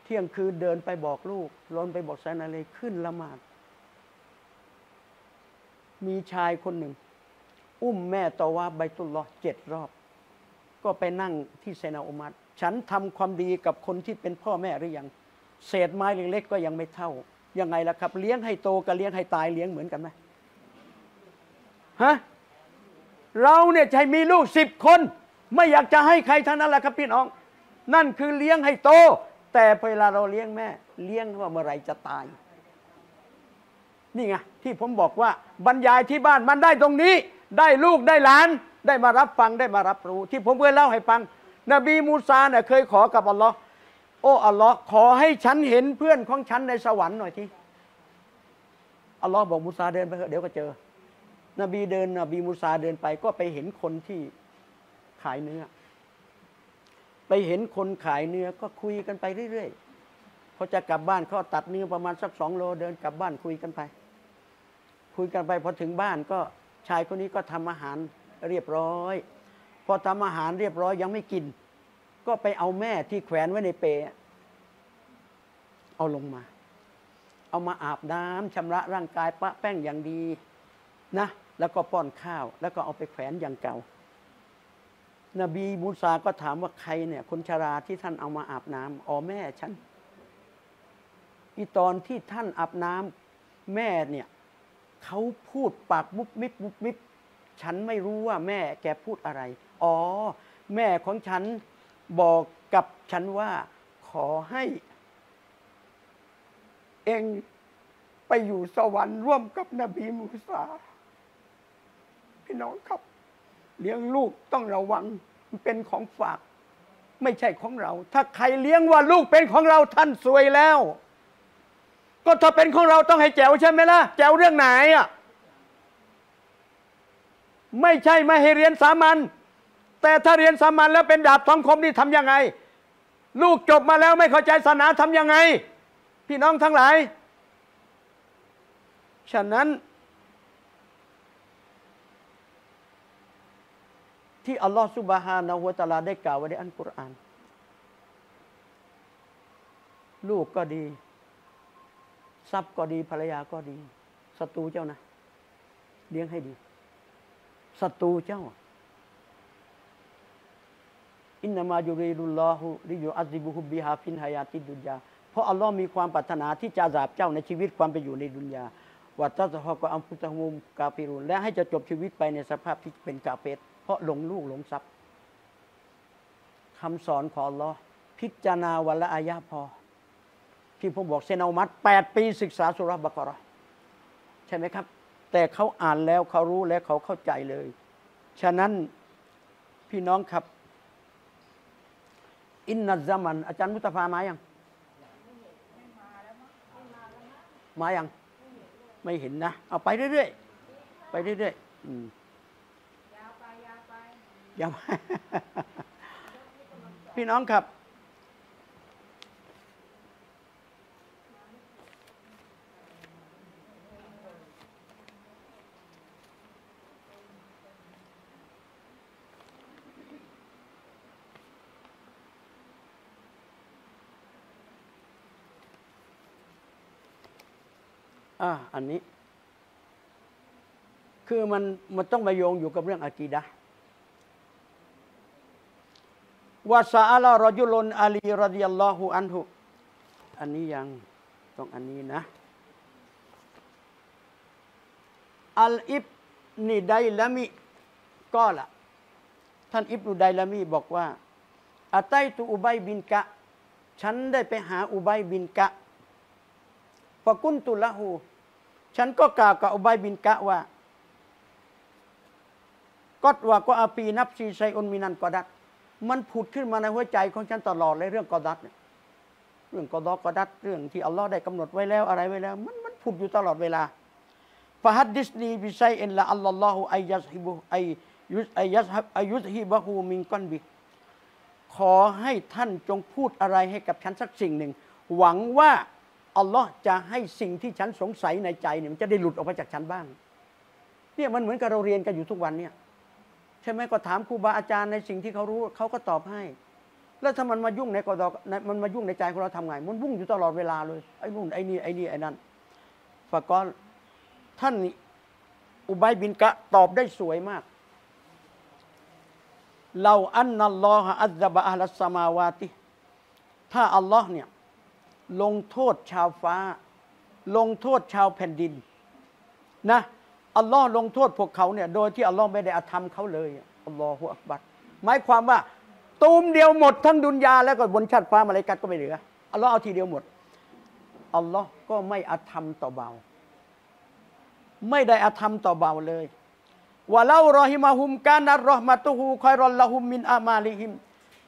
เที่ยงคืนเดินไปบอกลูกล้นไปบอกสายนาเลขึ้นละหมาดมีชายคนหนึ่งอุ้มแม่ตอวาบัยตุลลอฮ์7 รอบก็ไปนั่งที่ไซนาอุมัรฉันทำความดีกับคนที่เป็นพ่อแม่หรือยังเศษไม้เล็กๆก็ยังไม่เท่ายังไงล่ะครับเลี้ยงให้โตกับเลี้ยงให้ตายเลี้ยงเหมือนกันไหมฮะเราเนี่ยใช้มีลูก10 คนไม่อยากจะให้ใครทั้งนั้นแหละครับพี่น้องนั่นคือเลี้ยงให้โตแต่เวลาเราเลี้ยงแม่เลี้ยงว่าเมื่อไรจะตายนี่ไงที่ผมบอกว่าบรรยายที่บ้านมันได้ตรงนี้ได้ลูกได้หลานได้มารับฟังได้มารับรู้ที่ผมเคยเล่าให้ฟังนบีมูซาเนี่ยเคยขอกับอัลลอฮ์โอ้อัลลอฮ์ขอให้ฉันเห็นเพื่อนของฉันในสวรรค์หน่อยทีอัลลอฮ์บอกมูซาเดินไปเถอะเดี๋ยวก็เจอนบีเดินนบีมูซาเดินไปก็ไปเห็นคนที่ขายเนื้อไปเห็นคนขายเนื้อก็คุยกันไปเรื่อยๆเขาจะกลับบ้านเขาตัดเนื้อประมาณสัก2 โลเดินกลับบ้านคุยกันไปพอถึงบ้านก็ชายคนนี้ก็ทำอาหารเรียบร้อยพอทำอาหารเรียบร้อยยังไม่กินก็ไปเอาแม่ที่แขวนไว้ในเปลเอาลงมาเอามาอาบน้ำชำระร่างกายปะแป้งอย่างดีนะแล้วก็ป้อนข้าวแล้วก็เอาไปแขวนอย่างเก่านบีมูซาก็ถามว่าใครเนี่ยคนชราที่ท่านเอามาอาบน้ำอ๋อแม่ฉันอีตอนที่ท่านอาบน้ำแม่เนี่ยเขาพูดปากมุบมิบมุบมิบฉันไม่รู้ว่าแม่แกพูดอะไรอ๋อแม่ของฉันบอกกับฉันว่าขอให้เองไปอยู่สวรรค์ร่วมกับนบีมูซาพี่น้องครับเลี้ยงลูกต้องระวังมันเป็นของฝากไม่ใช่ของเราถ้าใครเลี้ยงว่าลูกเป็นของเราท่านซวยแล้วก็ถ้าเป็นของเราต้องให้แจ๋วใช่ไหมล่ะแจ๋วเรื่องไหนอ่ะไม่ใช่ไม่ให้เรียนสามัญแต่ถ้าเรียนสามัญแล้วเป็นดาบสองคมนี่ทำยังไงลูกจบมาแล้วไม่เข้าใจศาสนาทำยังไงพี่น้องทั้งหลายฉะนั้นที่อัลลอฮฺซุบฮานะฮูวะตะอาลาได้กล่าวไว้ในอัลกุรอานลูกก็ดีทรัพย์ก็ดีภรรยาก็ดีศัตรูเจ้านะเลี้ยงให้ดีศัตรูเจ้าอินนามายุริดุลลอฮุลิยุอัซซิบุฮุบิฮาฟินฮายาติดดุนยาเพราะอัลลอฮ์มีความปรารถนาที่จะอาซาบเจ้าในชีวิตความเป็นอยู่ในดุนยาวัตตะซะฮอกะอัมฟุตะฮุมกาฟิรุนและให้จะจบชีวิตไปในสภาพที่เป็นกาเฟรเพราะหลงลูกหลงทรัพย์คำสอนของอัลลอฮ์พิจารณาวันละอายะพอที่ผมบอกเซนเอามัด8 ปีศึกษาสุราบะกะเราะห์ใช่ไหมครับแต่เขาอ่านแล้วเขารู้และเขาเข้าใจเลยฉะนั้นพี่น้องครับอินนัซซะมันอาจารย์มุตฟามายังมายังไม่เห็นนะเอาไปเรื่อยๆไปเรื่อยๆยาวไป พี่น้องครับ อันนี้คือมันต้องมาโยงอยู่กับเรื่องอะกีดะห์วะซะอะละรอจุลอาลีรอฎิยัลลอฮุอันฮุอันนี้ยังต้องอันนี้นะอัลอิบนิไดละมิก็ละท่านอิบนุไดละมิบอกว่าอะตัยตุอุบัยบินกะฉันได้ไปหาอุบัยบินกะฟะกุนตุละฮูฉันก็กล่าวกับอุบัยบินกะว่าก็ดวะก็อาปีนับซีไซอุนมินันกอดัตมันผุดขึ้นมาในหัวใจของฉันตลอดเลยเรื่องกอดัตเรื่องกอดอกอดัตเรื่องที่อัลลอฮ์ได้กำหนดไว้แล้วอะไรไว้แล้วมันผุดอยู่ตลอดเวลาฟะฮัดดิสนีบิไซเอ็นละอัลลอฮฺอัยยัสฮิบุอัยยุสฮิบะฮูมิงกอนบิขอให้ท่านจงพูดอะไรให้กับฉันสักสิ่งหนึ่งหวังว่าอัลลอฮ์จะให้สิ่งที่ฉันสงสัยในใจเนี่ยมันจะได้หลุดออกมาจากฉันบ้างเนี่ยมันเหมือนกับเราเรียนกันอยู่ทุกวันเนี่ยใช่ไหมก็ถามครูบาอาจารย์ในสิ่งที่เขารู้เขาก็ตอบให้แล้วถ้ามันมายุ่งในกอดอกมันมายุ่งในใจของเราทำไงมันวุ่นอยู่ตลอดเวลาเลยไอ้นู่นไอ้นี่ไอ้นี่ไอ้นั่นฝากก็ท่านอุบัยบินกะตอบได้สวยมากเราอันนัลลอฮฺอัลลอฮฺอัลลอฮฺสมาวาติถ้าอัลลอฮ์เนี่ยลงโทษชาวฟ้าลงโทษชาวแผ่นดินนะอัลลอฮ์ลงโทษพวกเขาเนี่ยโดยที่อัลลอฮ์ไม่ได้อาธรรมเขาเลยอัลลอฮฺอักบัรหมายความว่าตูมเดียวหมดทั้งดุนยาแล้วก็บนชั้นฟ้ามลาอิกะฮ์ก็ไม่เหลืออัลลอฮ์เอาทีเดียวหมดอัลลอฮ์ก็ไม่อาธรรมต่อเบาไม่ได้อาธรรมต่อเบาเลยวะลารอฮิมะฮุมกานัรเราะห์มะตุฮูคอยรอนละฮุมมินอามาลิฮิม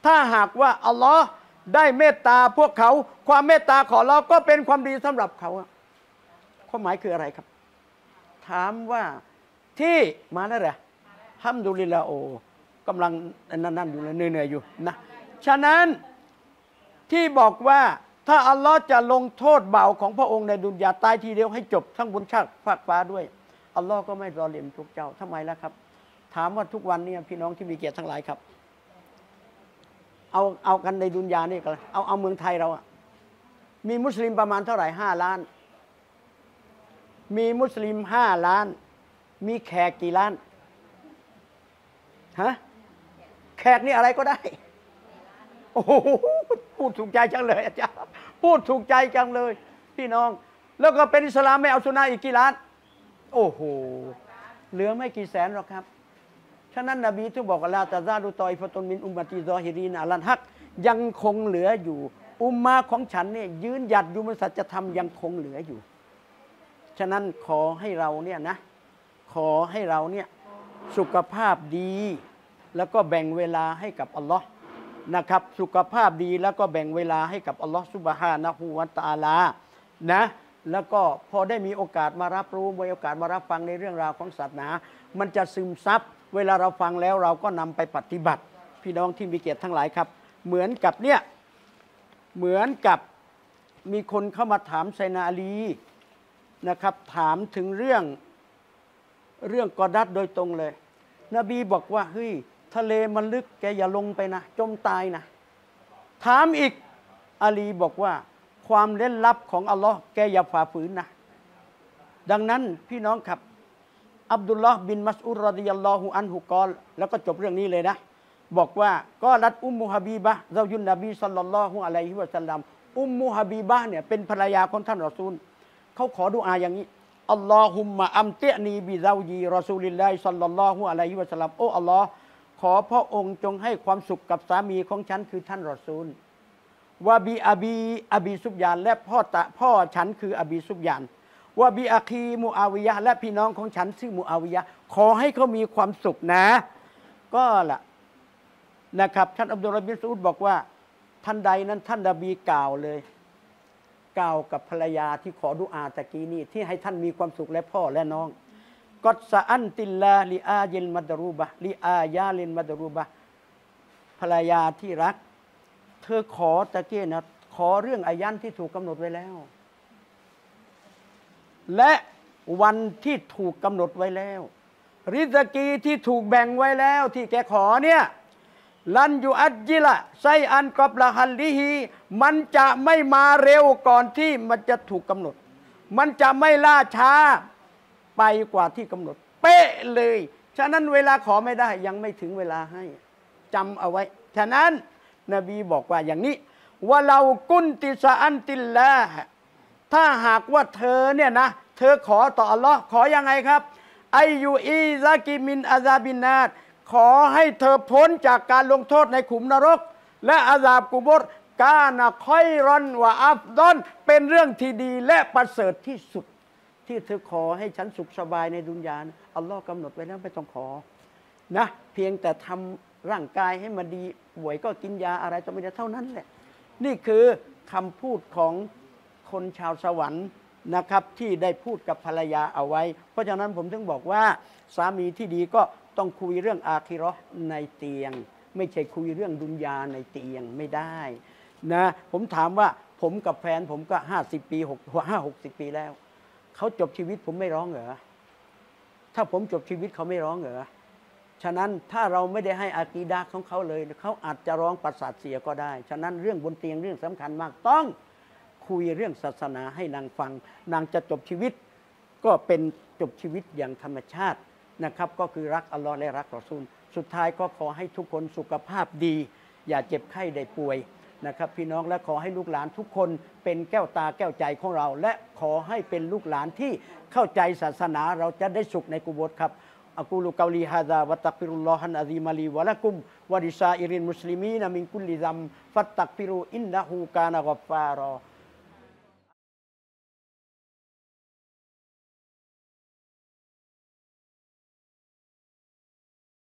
ถ้าหากว่าอัลลอฮ์ได้เมตตาพวกเขาความเมตตาของเราก็เป็นความดีสำหรับเขาความหมายคืออะไรครับถามว่าที่มาแล้วเหรอฮัมดุลิลลาห์โอกำลังนั่นอยู่เลยเหนื่อยๆอยู่นะฉะนั้นที่บอกว่าถ้าอัลลอฮ์จะลงโทษเบาของพระองค์ในดุนยาตายทีเดียวให้จบทั้งบนชั้นฟ้าด้วยอัลลอฮ์ก็ไม่รอเลียมทุกเจ้าทำไมล่ะครับถามว่าทุกวันนี้พี่น้องที่มีเกียรติทั้งหลายครับเอากันในดุนยานี่กันเอาเมืองไทยเราอะมีมุสลิมประมาณเท่าไหร่5 ล้านมีมุสลิม5 ล้านมีแขกกี่ล้านฮะแขกนี่อะไรก็ได้โอ้โหพูดถูกใจจังเลยอาจารย์พูดถูกใจจังเลยพี่น้องแล้วก็เป็นอิสลามไม่เอาสุนัขอีกกี่ล้านโอ้โหเหลือไม่กี่แสนหรอกครับฉะนั้นนบีถึงบอกว่าลาตะซาลุตอยฟะตุนมินอุมมะติซอฮิรีนอัลลันฮักยังคงเหลืออยู่อุมมะของฉันเนี่ยยืนหยัดอยู่บนสัจธรรมยังคงเหลืออยู่ฉะนั้นขอให้เราเนี่ยนะขอให้เราเนี่ยสุขภาพดีแล้วก็แบ่งเวลาให้กับอัลลอฮ์นะครับสุขภาพดีแล้วก็แบ่งเวลาให้กับอัลลอฮ์ซุบฮานะฮูวะตะอาลานะแล้วก็พอได้มีโอกาสมารับรู้มีโอกาสมารับฟังในเรื่องราวของศาสนามันจะซึมซับเวลาเราฟังแล้วเราก็นำไปปฏิบัติพี่น้องที่มีเกียรติทั้งหลายครับเหมือนกับเนี่ยเหมือนกับมีคนเข้ามาถามไซนาลีนะครับถามถึงเรื่องกอดัตโดยตรงเลยนบีบอกว่าเฮ้ยทะเลมันลึกแกอย่าลงไปนะจมตายนะถามอีกอาลีบอกว่าความเล่นลับของอัลลอฮ์แกอย่าฝ่าฝืนนะดังนั้นพี่น้องครับอับดุลลอฮ์บินมัสอุดรอฎิยัลลอฮุอันฮุกอลแล้วก็จบเรื่องนี้เลยนะบอกว่าก็รัดอุมมุฮะบีบะฮ์เรายุนนบีศ็อลลัลลอฮุอะลัยฮิวะซัลลัมอุมมุฮะบีบะฮ์เนี่ยเป็นภรรยาของท่านรอซูลเขาขอดุอาอย่างนี้อัลลอฮุมมะอัมเตะนีบิซาวจีรอซูลิลลาฮิศ็อลลัลลอฮุอะลัยฮิวะซัลลัมโอ้อัลลอฮ์ขอพระองค์จงให้ความสุขกับสามีของฉันคือท่านรอซูลวะบีอบีซุบยานและพ่อฉันคืออบีซุบยานวะบีอาคีมูอาวิยะและพี่น้องของฉันชื่อมูอาวิยะขอให้เขามีความสุขนะก็ล่ะนะครับท่านอับดุลลอฮ์บิน มัสอูดบอกว่าท่านใดนั้นท่านนบีกล่าวเลยกล่าวกับภรรยาที่ขอดุอาตะกี้นี่ที่ให้ท่านมีความสุขและพ่อและน้องกอดซะอันติลลาลิอายิลมัดรูบะลิอายาลินมัดรูบะภรรยาที่รักเธอขอตะเกียนะขอเรื่องอายันที่ถูกกำหนดไว้แล้วและวันที่ถูกกำหนดไว้แล้วริซกีที่ถูกแบ่งไว้แล้วที่แกขอเนี่ยลันยูอัจจิละไซอันกอบละฮัลลิฮีมันจะไม่มาเร็วก่อนที่มันจะถูกกำหนด มันจะไม่ล่าช้าไปกว่าที่กำหนดเป๊ะเลยฉะนั้นเวลาขอไม่ได้ยังไม่ถึงเวลาให้จำเอาไว้ฉะนั้นนบีบอกว่าอย่างนี้ว่าเรากุนติสะอันติลละถ้าหากว่าเธอเนี่ยนะเธอขอต่ออัลลอฮ์ขอยังไงครับไอยูอีซากิมินอาซาบินาตขอให้เธอพ้นจากการลงโทษในขุมนรกและอาซาบกุบรกานะคอยรอนวะอัฟดอนเป็นเรื่องที่ดีและประเสริฐที่สุดที่เธอขอให้ฉันสุขสบายในดุนยาอัลลอฮ์กำหนดไว้แล้วไม่ต้องขอนะเพียงแต่ทำร่างกายให้มันดีป่วยก็กินยาอะไรต่อไม่ได้เท่านั้นแหละนี่คือคำพูดของคนชาวสวรรค์นะครับที่ได้พูดกับภรรยาเอาไว้เพราะฉะนั้นผมถึงบอกว่าสามีที่ดีก็ต้องคุยเรื่องอาคิเราะห์ในเตียงไม่ใช่คุยเรื่องดุนยาในเตียงไม่ได้นะผมถามว่าผมกับแฟนผมก็50 ปี60 ปีแล้วเขาจบชีวิตผมไม่ร้องเหรอถ้าผมจบชีวิตเขาไม่ร้องเหรอฉะนั้นถ้าเราไม่ได้ให้อากีดะห์ของเขาเลยเขาอาจจะร้องประสาทเสียก็ได้ฉะนั้นเรื่องบนเตียงเรื่องสำคัญมากต้องคุยเรื่องศาสนาให้นางฟังนางจะจบชีวิตก็เป็นจบชีวิตอย่างธรรมชาตินะครับก็คือรักอัลลอฮ์และรักรอซูลสุดท้ายก็ขอให้ทุกคนสุขภาพดีอย่าเจ็บไข้ได้ป่วยนะครับพี่น้องและขอให้ลูกหลานทุกคนเป็นแก้วตาแก้วใจของเราและขอให้เป็นลูกหลานที่เข้าใจศาสนาเราจะได้สุขในกุโบร์ครับอักูลุกาลีฮะซาวะตักฟิรุลลอฮันอะซีมาลีวะละกุมวะลิซาอิรินมุสลิมีนมินกุลลิซัมฟัตตักฟิรูอินนะฮูกานะฆอฟฟารอ